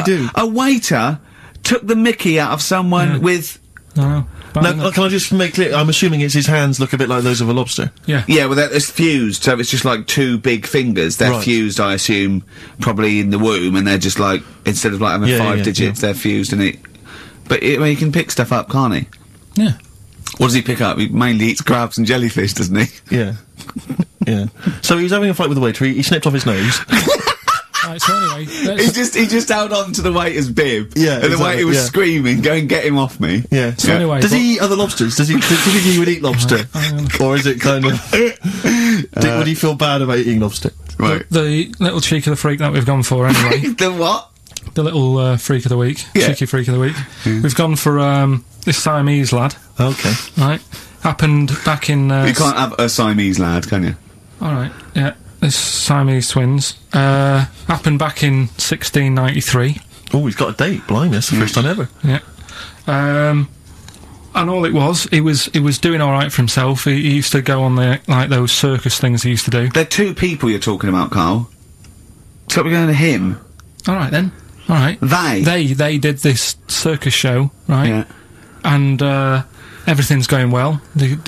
do? A waiter took the mickey out of someone with... No. Now, can I just make clear, I'm assuming it's his hands look a bit like those of a lobster. Yeah. Yeah, well, it's fused, so it's just like two big fingers. They're fused, I assume, probably in the womb, and they're just like, instead of like having five digits, they're fused, and it... But, he can pick stuff up, can't he? Yeah. What does he pick up? He mainly eats crabs and jellyfish, doesn't he? Yeah. Yeah. So he was having a fight with the waiter, he snipped off his nose. Right, so anyway, he just held on to the waiter's bib. Yeah, and the waiter was screaming, "Go and get him off me!" Yeah. So anyway, does he eat other lobsters? Does he? Do you think he would eat lobster, or is it kind of? Would he feel bad about eating lobster? Right. The little cheek of the freak that we've gone for anyway. The what? The little freak of the week. Yeah. Cheeky freak of the week. Yeah. We've gone for this Siamese lad. Okay. Right. Happened back in. You can't have a Siamese lad, can you? All right. Yeah. This Siamese twins, happened back in 1693. Oh, he's got a date, blimey, that's the first time ever. Yeah. And all it was, he was doing alright for himself. He used to go on the, like, those circus things he used to do. They're two people you're talking about, Karl. So we're going to him. Alright then. Alright. They did this circus show, right? Yeah. And, everything's going well. They're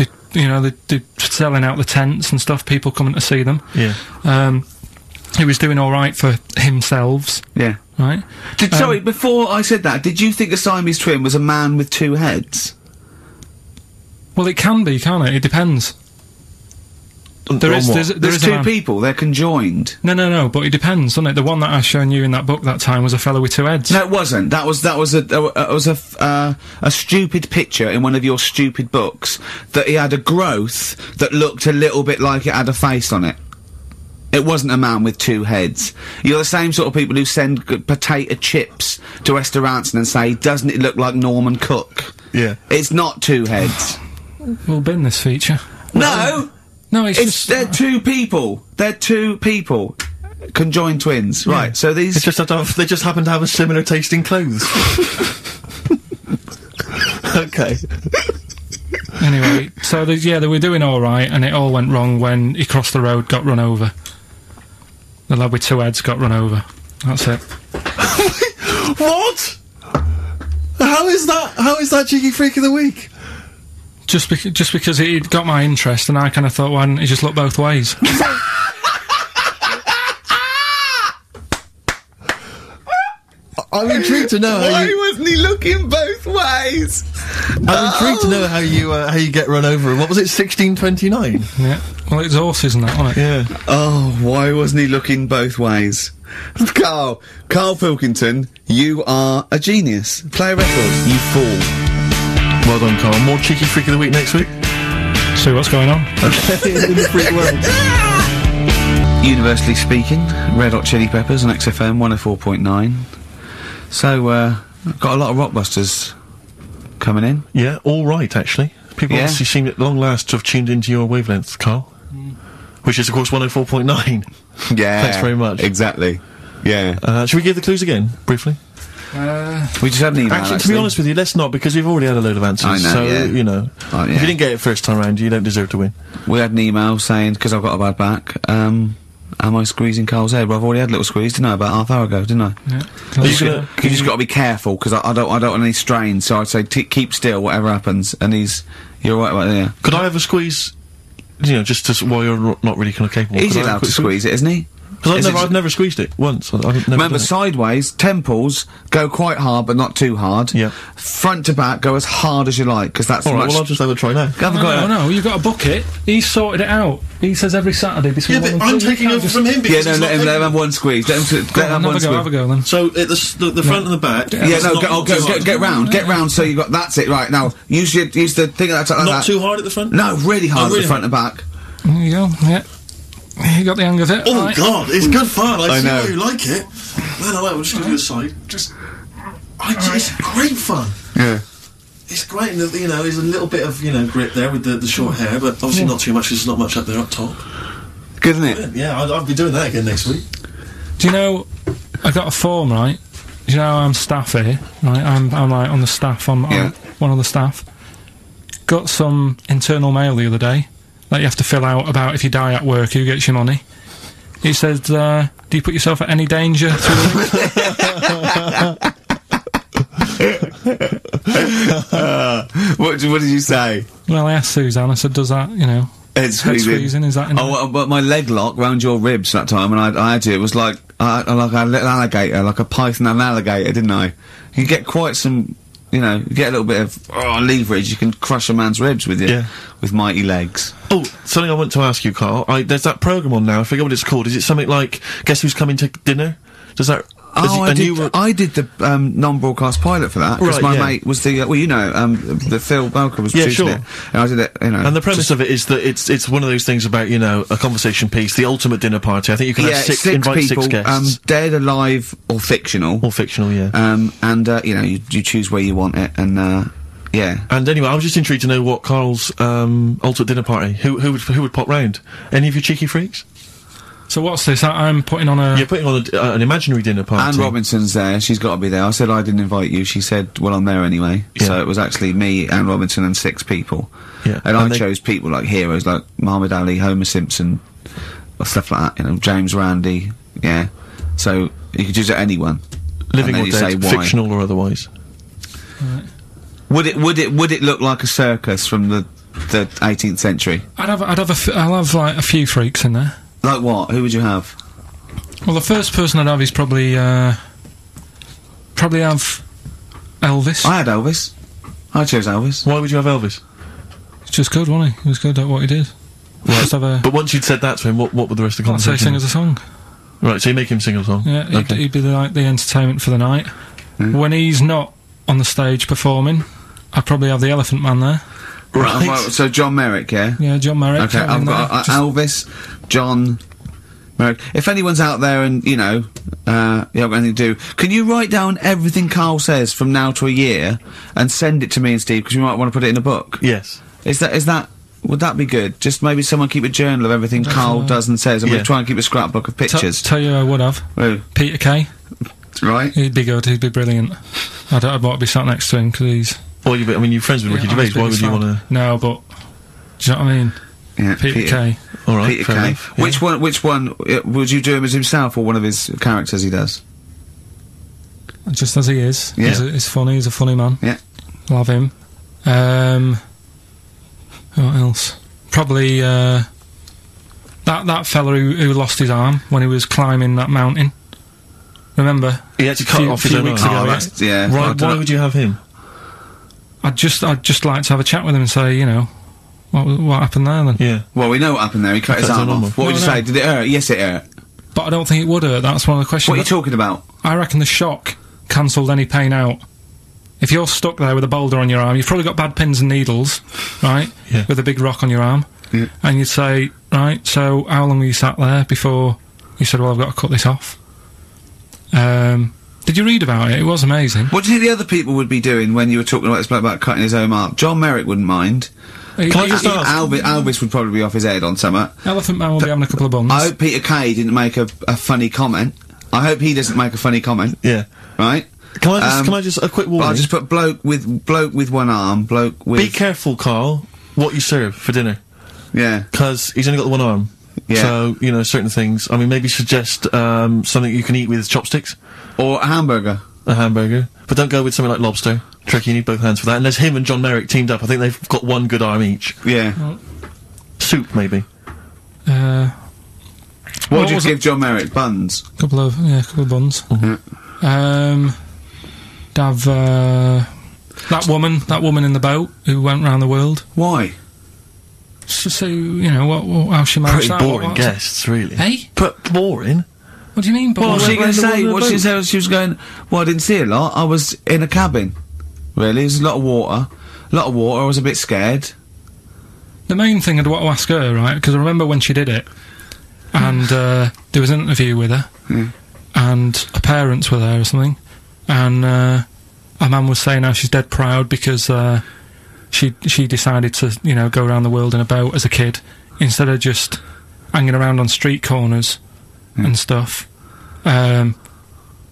selling out the tents and stuff, people coming to see them. Yeah. He was doing all right for himself. Yeah. Right? Sorry, before I said that, did you think a Siamese twin was a man with two heads? Well, it can be, can't it? It depends. There's two people, they're conjoined. No, but it depends, doesn't it? The one that I shown you in that book that time was a fellow with two heads. No, it wasn't. That was a stupid picture in one of your stupid books that he had a growth that looked a little bit like it had a face on it. It wasn't a man with two heads. You're the same sort of people who send potato chips to restaurants and say, "Doesn't it look like Norman Cook?" Yeah. It's not two heads. We'll bin this feature. No! No, they're two people. They're two people. Conjoined twins. Yeah. Right, so these... they just happen to have a similar taste in clothes. Okay. Anyway, so, they were doing alright, and it all went wrong when he crossed the road, got run over. The lad with two heads got run over. That's it. What?! How is that cheeky freak of the week? Just because it got my interest, and I kind of thought, why didn't he just look both ways? I'm intrigued to know why wasn't he looking both ways? I'm intrigued to know how you get run over. And what was it, 1629? Yeah. Well, it's horses and that, wasn't it? Yeah. Oh, why wasn't he looking both ways? Karl Pilkington, you are a genius. Play a record, you fool. Well done, Karl. More cheeky freak of the week next week. See what's going on. Okay, in the freak world. Universally speaking, Red Hot Chili Peppers on XFM 104.9. So, got a lot of rockbusters coming in. Yeah, all right, actually. People obviously seem at long last to have tuned into your wavelength, Karl. Mm. Which is, of course, 104.9. Yeah. Thanks very much. Exactly. Yeah. Should we give the clues again, briefly? We just had an email, actually. To be honest with you, let's not, because we've already had a load of answers. I know, so, you know, if you didn't get it first time round, you don't deserve to win. We had an email saying, because I've got a bad back, Am I squeezing Carl's head? Well, I've already had a little squeeze, didn't I? About half hour ago, didn't I? Yeah. You just got to be careful because I don't want any strain. So I'd say keep still, whatever happens. And you're right about there. Could I ever squeeze? You know, just to, while you're not really kind of capable. He's allowed to squeeze it, isn't he? Because I've never squeezed it once. I've never Remember, sideways, temples, go quite hard but not too hard. Yeah. Front to back, go as hard as you like, because that's all right, well, I'll just have a try now. No, you've got a bucket. He's sorted it out. He says every Saturday between one and two. Yeah, but I'm taking over from him because he's not taking... let him have one squeeze. Have a go, then. So, at the front and the back... Yeah, no, get round, so you've got... That's it, right, now, use the thing like that. Not too hard at the front? No, really hard at the front and back. There you go, yeah. You got the hang of it. Oh, right. God, it's good fun. I see how you like it. I'm just going to do a side. It's great fun. Yeah. It's great, and you know, there's a little bit of, you know, grip there with the short hair, but obviously not too much, there's not much up there up top. Good, isn't it? Yeah, I'll be doing that again next week. Do you know, I got a form, right? Do you know I'm staff here? Right? I'm like, on the staff, I'm one of the staff. Got some internal mail the other day. That you have to fill out about if you die at work, who gets your money. It says, do you put yourself at any danger? What did you say? Well, I asked Suzanne, I said, does that, you know, head squeezing, is that in but my leg lock round your ribs that time, and I had you, it was like a little alligator, like a python and alligator, didn't I? You get quite some... You know, you get a little bit of leverage, you can crush a man's ribs with mighty legs. Oh, something I want to ask you, Carl. There's that programme on now, I forget what it's called. Is it something like Guess Who's Coming to Dinner? Does that... I did the non-broadcast pilot for that, because my mate was the... well, you know, the Phil Belker was producing it. And I did it, you know... And the premise of it is that it's one of those things about, you know, a conversation piece, the ultimate dinner party. I think you can have invite six guests. Dead, alive, or fictional. Or fictional, yeah. And, you know, you choose where you want it, and, yeah. And anyway, I was just intrigued to know what Carl's, ultimate dinner party, who would pop round? Any of you cheeky freaks? So what's this? I'm putting on a... You're putting on an imaginary dinner party. Anne Robinson's there, she's got to be there. I said I didn't invite you, she said, well, I'm there anyway. Yeah. So it was actually me, Anne Robinson and six people. Yeah. And I chose people like heroes, like Muhammad Ali, Homer Simpson, stuff like that, you know, James Randi, yeah. So you could choose anyone. Living or dead, fictional or otherwise. Right. Would it look like a circus from the 18th century? I'll have like a few freaks in there. Like what? Who would you have? Well, the first person I'd have is probably have Elvis. I had Elvis. I chose Elvis. Why would you have Elvis? He's just good, wasn't he? He was good at what he did. Well, just have a... But once you'd said that to him, what would the rest of the conversation? I'd say sing us a song. Right, so you make him sing a song. Yeah, he'd be like the entertainment for the night. Mm. When he's not on the stage performing, I'd probably have the Elephant Man there. Right. Well, so John Merrick, yeah? Yeah, John Merrick. Okay, I've got Elvis, John Merrick. If anyone's out there and, you know, you haven't got anything to do, can you write down everything Carl says from now to a year and send it to me and Steve, because we might want to put it in a book? Yes. Would that be good? Just maybe someone keep a journal of everything Carl does and says, and we'll try and keep a scrapbook of pictures. Tell you I would have. Who? Peter Kay. Right. He'd be good, he'd be brilliant. I'd like to be sat next to him, because he's... Well, I mean, you're friends with Ricky Gervais, why would you want to... No, but... Do you know what I mean? Yeah, Peter Kay. All right, Peter Kay. Yeah. Which one... would you do him as himself or one of his characters he does? Just as he is. Yeah. He's funny, he's a funny man. Yeah. Love him. What else? Probably, That fella who lost his arm when he was climbing that mountain. Remember? He had to cut off his arm. A few weeks ago. Right, why would you have him? I'd just like to have a chat with him and say, you know, what happened there then? Yeah. Well, we know what happened there. He cut his arm off. What would you say? Did it hurt? Yes, it hurt. But I don't think it would hurt. That's one of the questions. What are you talking about? I reckon the shock cancelled any pain out. If you're stuck there with a boulder on your arm, you've probably got bad pins and needles, right? Yeah. With a big rock on your arm. Yeah. And you'd say, right, so how long were you sat there before you said, well, I've got to cut this off? Did you read about it? It was amazing. What do you think the other people would be doing when you were talking about this bloke about cutting his own arm? John Merrick wouldn't mind. Elvis would probably be off his head on summer. Elephant Man will be having a couple of buns. I hope Peter Kay didn't make a funny comment. I hope he doesn't make a funny comment. Yeah. Right? Can I just a quick warning? I'll just put bloke with one arm, bloke with... Be careful, Carl, what you serve for dinner. Yeah. 'Cause he's only got the one arm. Yeah. So, you know, certain things. I mean, maybe suggest something you can eat with chopsticks. Or a hamburger. A hamburger. But don't go with something like lobster. Tricky, you need both hands for that. Unless him and John Merrick teamed up. I think they've got one good arm each. Yeah. Well, soup, maybe. What would you give John Merrick? Buns? A couple of buns. Mm-hmm. That woman in the boat who went round the world. Why? So, you know, how she managed that. Pretty boring guests, really. Eh? But boring? What do you mean boring? What was she going to say? What she said, she was going, well, I didn't see a lot. I was in a cabin. Really? There's a lot of water. I was a bit scared. The main thing I'd want to ask her, right, because I remember when she did it, and, there was an interview with her, and her parents were there or something, and, a man was saying how she's dead proud because, she decided to, you know, go around the world in a boat as a kid, instead of just hanging around on street corners and stuff.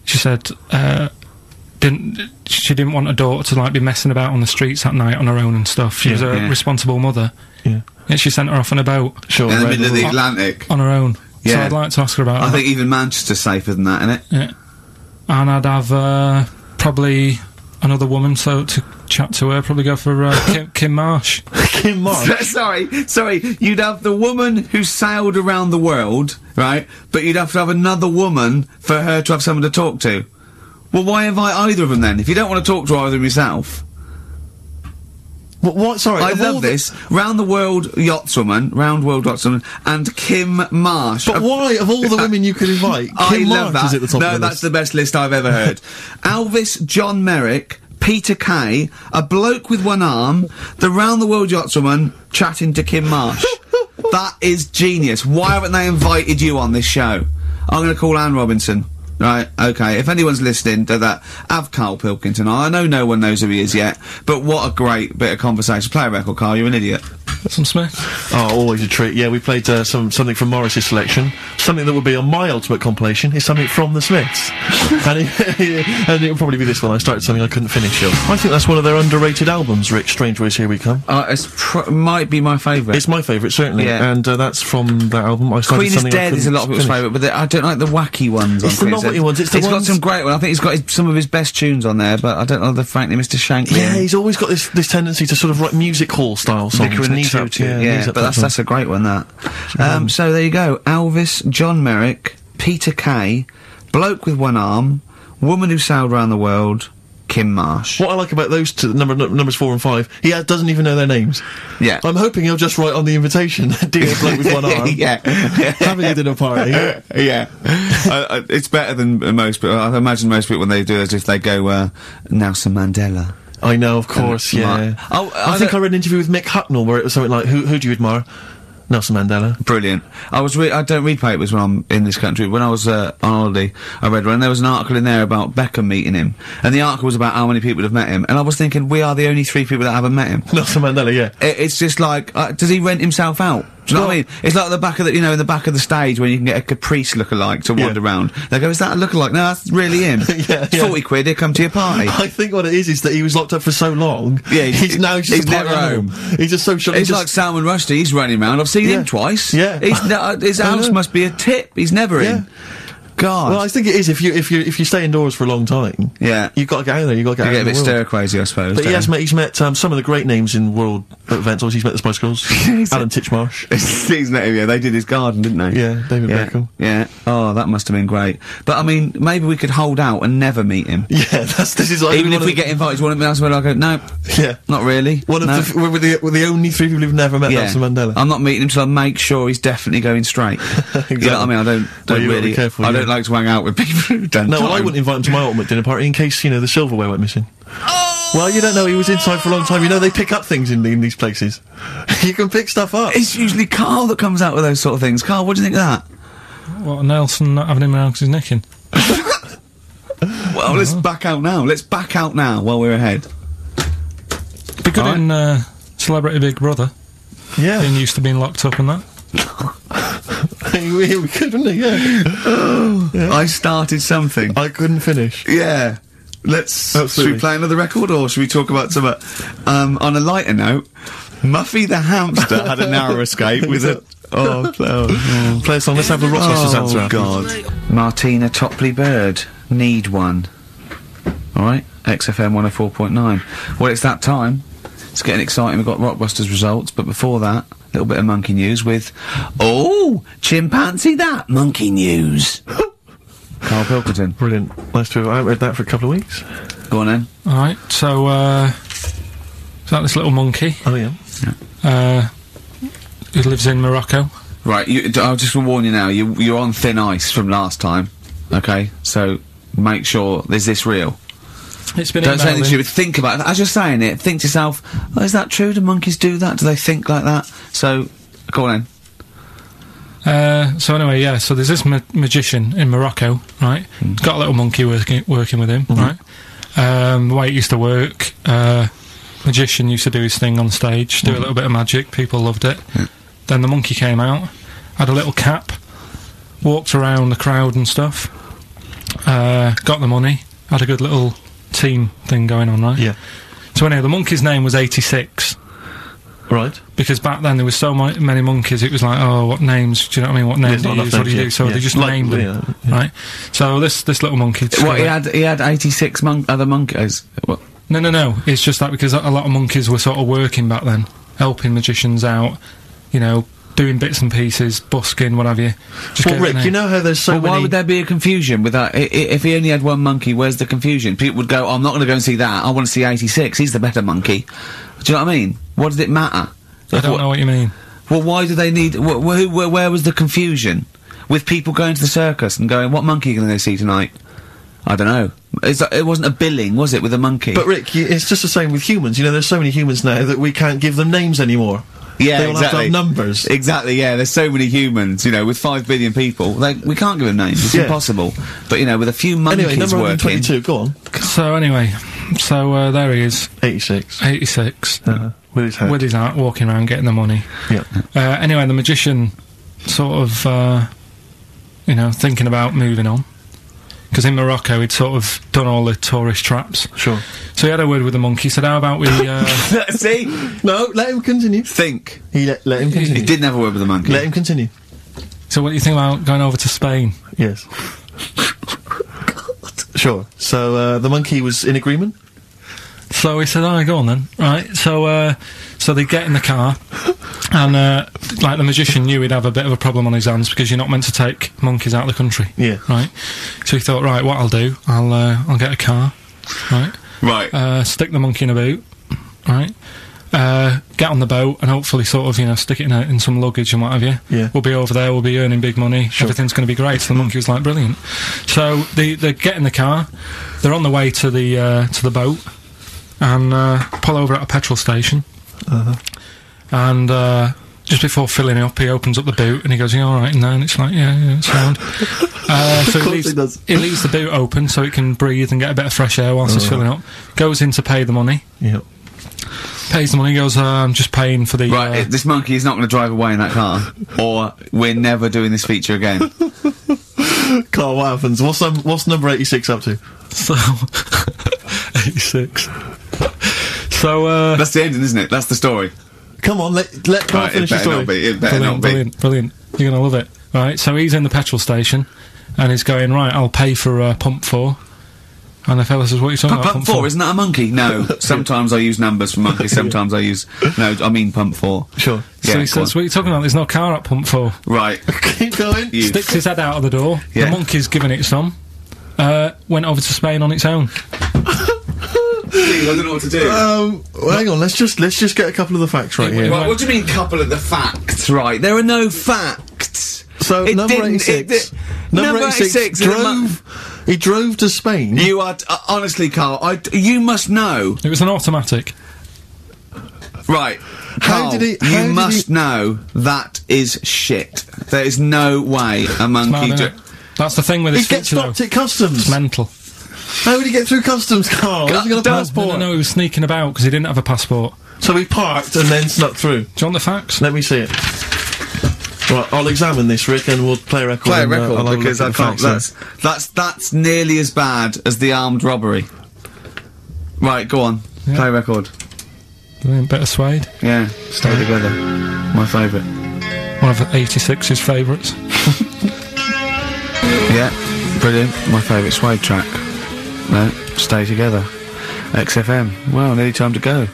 She said, she didn't want her daughter to, like, be messing about on the streets at night on her own and stuff. She was a responsible mother. Yeah. And she sent her off on a boat. Sure. In the middle of the Atlantic. On her own. Yeah. So I'd like to ask her about that. I think even Manchester's safer than that, innit? Yeah. And I'd have, probably another woman, so to chat to her, probably go for, Kym Marsh. Kym Marsh? Sorry, you'd have the woman who sailed around the world, right, but you'd have to have another woman for her to have someone to talk to. Well, why invite either of them, then? If you don't want to talk to either of them yourself. What? Sorry, I love this. Round-the-world yachtswoman, and Kym Marsh. But why, of all the women you could invite, Kym Marsh is at the top of the list? No, that's the best list I've ever heard. Elvis, John Merrick, Peter Kay, a bloke with one arm, the round-the-world yachtswoman chatting to Kym Marsh. That is genius. Why haven't they invited you on this show? I'm going to call Anne Robinson. Right, okay, if anyone's listening to that, have Karl Pilkington. I know no one knows who he is yet, but what a great bit of conversation. Play a record, Karl, you're an idiot. Some Smith. Oh, always a treat. Yeah, we played something from Morrissey's selection. Something that would be on my ultimate compilation is something from the Smiths. And it'll probably be this one. I started something I couldn't finish. I think that's one of their underrated albums, Rich. Strange Ways, Here We Come. It might be my favourite. It's my favourite, certainly. Yeah. And that's from that album. I started Queen something is Dead is a lot of people's favourite, but I don't like the wacky ones. It's on the novelty ones. It's the ones. He's got some great ones. I think he's got some of his best tunes on there, but I don't know the Frankly Mr Shankly. Yeah, he's always got this tendency to sort of write music hall style songs. But that's a great one, that. So there you go. Elvis, John Merrick, Peter Kay, bloke with one arm, woman who sailed around the world, Kym Marsh. What I like about those two, numbers 4 and 5, he doesn't even know their names. Yeah. I'm hoping he'll just write on the invitation, dear bloke with one arm. Yeah. Having a dinner party. Yeah. It's better than most, but I imagine most people when they do is if they go, Nelson Mandela. I know, of course, yeah. I think I read an interview with Mick Hucknall where it was something like, who do you admire? Nelson Mandela. Brilliant. I don't read papers when I'm in this country. When I was on holiday, I read one, and there was an article in there about Beckham meeting him. And the article was about how many people have met him. And I was thinking, we are the only 3 people that haven't met him. Nelson Mandela, yeah. It's just like, does he rent himself out? Do you know what I mean? It's like in the back of the stage where you can get a Caprice lookalike to wander around. They go, is that a lookalike? No, that's really him. It's 40 quid, he'll come to your party. I think what it is that he was locked up for so long. Yeah, he's now just he's never home. He's a social... It's like Salman Rushdie, he's running around. I've seen him twice. Yeah. His house must be a tip. He's never in. God. Well, I think it is if you stay indoors for a long time. Yeah, you've got to get out there. You've got to get out. You get a bit stir crazy, I suppose. But he's met some of the great names in world events. Obviously, he's met the Spice Girls, Alan Titchmarsh. He's met him. Yeah, they did his garden, didn't they? Yeah, David Beckham. Yeah. Oh, that must have been great. But I mean, maybe we could hold out and never meet him. Yeah, this is like even if we get invited to one of them elsewhere, I go no. Yeah, not really. We're the only 3 people who've never met Nelson Mandela. I'm not meeting him till I make sure he's definitely going straight. Exactly. You know what I mean? I don't really be careful. I don't like to hang out with people who don't. No, well, I wouldn't invite him to my ultimate dinner party in case, you know, the silverware went missing. Oh! Well, you don't know, he was inside for a long time. You know, they pick up things in these places. You can pick stuff up. It's usually Karl that comes out with those sort of things. Karl, what do you think of that? Well, Nelson not having him around because he's necking. Well, let's back out now. Let's back out now while we're ahead. Be good in Celebrity Big Brother. Yeah. Being used to being locked up and that. We could, wouldn't we? Yeah. I started something. I couldn't finish. Yeah. Let's... Absolutely. Should we play another record, or should we talk about some... on a lighter note, Muffy the hamster had a narrow escape with a Play a song. Let's have a rock sausage answer. Oh, God. Martina Topley Bird, Need One. All right, XFM 104.9. Well, it's that time. It's getting exciting. We've got Rockbusters results, but before that, a little bit of monkey news with, oh, chimpanzee that monkey news. Karl Pilkington. Brilliant. Nice to have. I haven't read that for a couple of weeks. Go on then. All right. So, is that this little monkey? Oh yeah. Who lives in Morocco? Right. I'll just warn you now. You're on thin ice from last time. Okay. So make sure is this real? It's been. Don't say anything stupid. Think about it. As you're saying it, think to yourself, oh, is that true? Do monkeys do that? Do they think like that? So, go on then. So anyway, yeah, so there's this magician in Morocco, right? Mm. Got a little monkey working with him, right? The way it used to work, magician used to do his thing on stage, do a little bit of magic, people loved it. Yeah. Then the monkey came out, had a little cap, walked around the crowd and stuff, got the money, had a good little team thing going on, right? Yeah. So anyway, the monkey's name was 86. Right. Because back then there was so many monkeys, it was like, oh, what names, do you know what I mean, what names do you use, what do you do, so they just named them, right? So this little monkey... What, he had 86 other monkeys? What? No, it's just that because a lot of monkeys were sort of working back then, helping magicians out, you know, doing bits and pieces, busking, what have you. Just well, Rick, you know how there's so many... why would there be a confusion with that? If he only had one monkey, where's the confusion? People would go, oh, I'm not going to go and see that, I want to see 86, he's the better monkey. Do you know what I mean? What does it matter? I don't know what you mean. Well, why do they need... where was the confusion? With people going to the circus and going, what monkey are you going to see tonight? I don't know. It wasn't a billing, was it, with a monkey? But, Rick, it's just the same with humans. You know, there's so many humans now that we can't give them names anymore. Yeah, they all exactly. Have to have numbers. Exactly, yeah. There's so many humans, you know, with 5 billion people. We can't give them names. It's impossible. But, you know, with a few monkeys anyway, number working... 122, go on. So, anyway... So, there he is. 86. 86. With his hat. With his hat, walking around, getting the money. Yeah. Anyway, the magician sort of, you know, thinking about moving on. Because in Morocco, he'd sort of done all the tourist traps. Sure. So he had a word with the monkey, said, how about we, See? No, let him continue. Think. Let him continue. He didn't have a word with the monkey. Let him continue. So what do you think about going over to Spain? Yes. Sure. So, the monkey was in agreement? So he said, alright, go on then. Right, so, they get in the car, and, like, the magician knew he'd have a bit of a problem on his hands because you're not meant to take monkeys out of the country. Yeah. Right? So he thought, right, what I'll do, I'll get a car, right? Right. Stick the monkey in a boot, right? Get on the boat and hopefully sort of, you know, stick it in some luggage and what have you. Yeah. We'll be over there, we'll be earning big money, sure. Everything's going to be great. So the monkey was like, brilliant. So they get in the car, they're on the way to the boat, and pull over at a petrol station. And just before filling it up, he opens up the boot and he goes, you all right in there? And it's like, yeah, it's sound. So he leaves the boot open so it can breathe and get a bit of fresh air whilst it's filling up. Goes in to pay the money. Yep. Pays the money, goes, I'm just paying for the... Right, this monkey is not going to drive away in that car. Or, we're never doing this feature again. Carl, what happens? What's number 86 up to? So... 86. So, that's the ending, isn't it? That's the story. Come on, let Carl finish the story. It better not be. Brilliant. You're going to love it. Right, so he's in the petrol station, and he's going, right, I'll pay for, pump 4. And the fella says, what are you talking about? Pump 4, isn't that a monkey? No. Sometimes I use numbers for monkeys, sometimes I use... No, I mean pump 4. Sure. Yeah, so he says, what are you talking about? There's no car at pump 4. Right. Keep going. Sticks his head out of the door. Yeah. The monkey's giving it some. Went over to Spain on its own. Steve, I don't know what to do. Well, hang on, let's just get a couple of the facts right here. Right, what do you mean couple of the facts right? There are no facts. So, number 86. Number 86 drove... He drove to Spain. You are... honestly, Carl, you must know. It was an automatic. Right. Carl, you must know that is shit. There is no way a monkey... That's the thing with this feature, though. He gets stopped at customs. It's mental. How did he get through customs, Carl? Has he got a passport? No, he was sneaking about because he didn't have a passport. So he parked and then snuck through. Do you want the facts? Let me see it. Right, I'll examine this, Rick, and we'll play a record. Play a record, because I can't. That's nearly as bad as the armed robbery. Right, go on. Yeah. Play a record. Bit of suede. Yeah, stay together. My favourite. One of 86's favourites. Yeah, brilliant. My favourite suede track. No, Stay Together. XFM. Well, nearly time to go.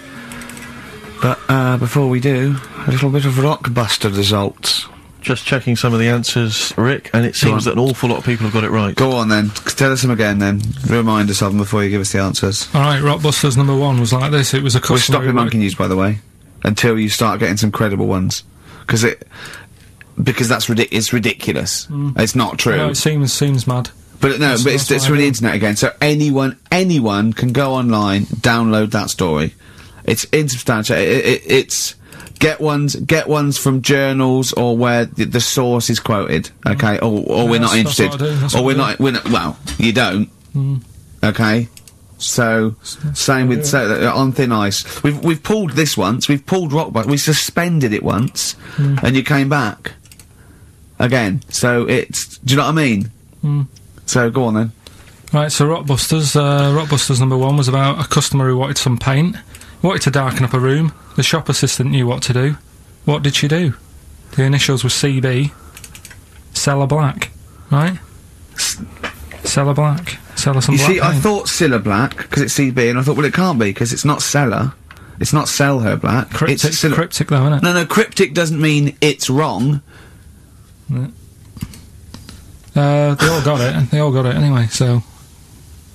But before we do, a little bit of Rockbuster results. Just checking some of the answers, Rick, and it seems that an awful lot of people have got it right. Go on then. Tell us them again then. Remind us of them before you give us the answers. Alright, Rockbusters number one was like this. It was a customary... We're stopping monkey news, by the way, until you start getting some credible ones. Because that's it's ridiculous. Mm. It's not true. No, it seems mad. But no, but it's from the internet again, so anyone can go online, download that story. It's insubstantial. It's get ones from journals or where the source is quoted. Okay, or yeah, we're not interested. Well, you don't. Mm. Okay, so same with on thin ice. We've pulled this once. We've pulled Rockbuster. We suspended it once, and you came back again. So it's, do you know what I mean? Mm. So go on then. Right. So Rockbusters. Rockbusters number one was about a customer who wanted some paint. Wanted to darken up a room. The shop assistant knew what to do. What did she do? The initials were CB. Sella Black. Right? Sella Black. Sella some black. You see, I thought Silla Black, because it's CB, and I thought, well, it can't be, because it's not Sella. It's not Sell Her Black. It's cryptic, though, isn't it? No, cryptic doesn't mean it's wrong. Yeah. They all got it. They all got it anyway, so...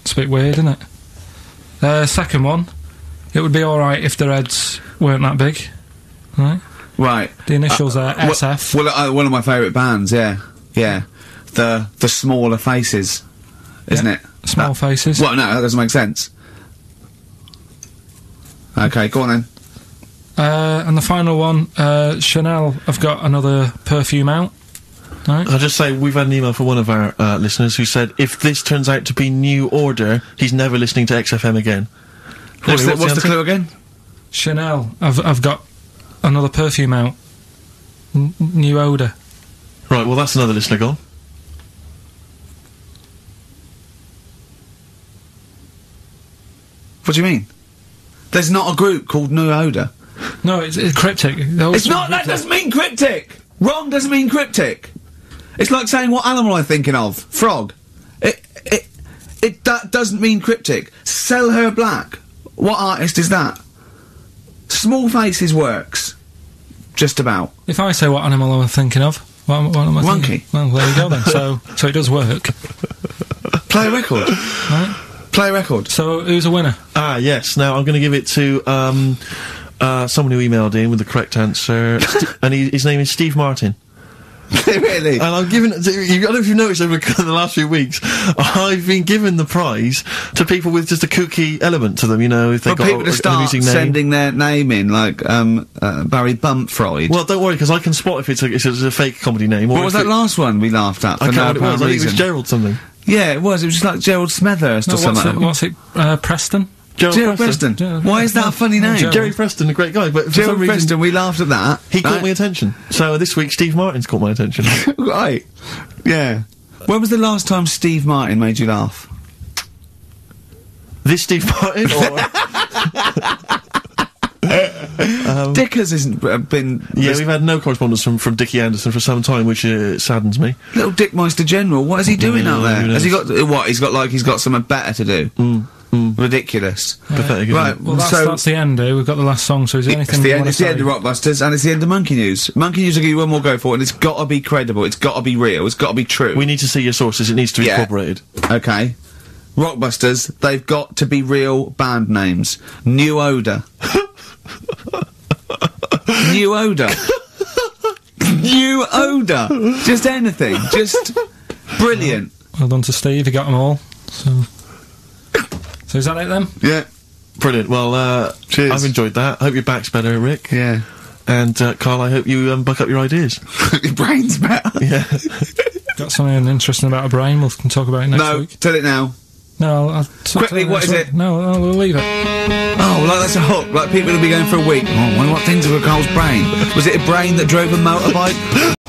It's a bit weird, isn't it? Second one... It would be alright if their heads weren't that big, right? Right. The initials are SF. Well, one of my favourite bands, yeah. Yeah. The Smaller Faces, isn't it? Small Faces. Well, no, that doesn't make sense. Okay, go on then. And the final one, Chanel have got another perfume out. Right. I'll just say, we've had an email from one of our listeners who said, if this turns out to be New Order, he's never listening to XFM again. What's the clue again? Chanel. I've got another perfume out. New Odour. Right, well, that's another listener gone. What do you mean? There's not a group called New Odour. No, it's cryptic. It's not. That doesn't mean cryptic. Wrong doesn't mean cryptic. It's like saying, what animal am I thinking of? Frog. That doesn't mean cryptic. Sell Her Black. What artist is that? Small Faces works. Just about. If I say what animal I'm thinking of, what am I thinking? Monkey. Well, there you go then. So it does work. Play a record. Right? Play a record. So who's a winner? Ah, yes. Now I'm going to give it to, someone who emailed in with the correct answer. And his name is Steve Martin. Really? And I've given, I don't know if you've noticed over the last few weeks, I've been giving the prize to people with just a kooky element to them, you know, if they got people to start sending their name in, like, Barry Bumpfroyd. Well, don't worry, because I can spot if it's a fake comedy name. What was that last one we laughed at? I can't remember what it was, I think it was Gerald something. Yeah, it was just like Gerald Smethurst or something. What's it, Preston? Gerald Preston. Why is that a funny name? Jerry Preston, a great guy, but for some reason... Preston, we laughed at that. He caught my attention. So this week, Steve Martin's caught my attention. Right. Yeah. When was the last time Steve Martin made you laugh? This Steve Martin, or... Dickers hasn't been... Yeah, we've had no correspondence from Dickie Anderson for some time, which saddens me. Little Dickmeister General, what is he doing out there? Has he got... What, he's got something better to do? Mm. Mm. Ridiculous. Pathetic, right, well, that's the end, eh? We've got the last song, so is there anything it's the end of Rockbusters, and it's the end of Monkey News. Monkey News will give you one more go for it, and it's got to be credible, it's got to be real, it's got to be true. We need to see your sources, it needs to be corroborated. Okay. Rockbusters, they've got to be real band names. New Odour. New Odour. New Odour. Just anything. Just brilliant. Well done to Steve, he got them all, so... So is that it then? Yeah. Brilliant. Well, cheers. I've enjoyed that. Hope your back's better, Rick. Yeah. And, Carl, I hope you, buck up your ideas. Your brain's better. Yeah. Got something interesting about a brain, we can talk about it next week. No, tell it now. No, I'll quickly, what is it? No, I'll leave it. Oh, like that's a hook, like people will be going for a week. Oh, I wonder what things were Carl's brain. Was it a brain that drove a motorbike?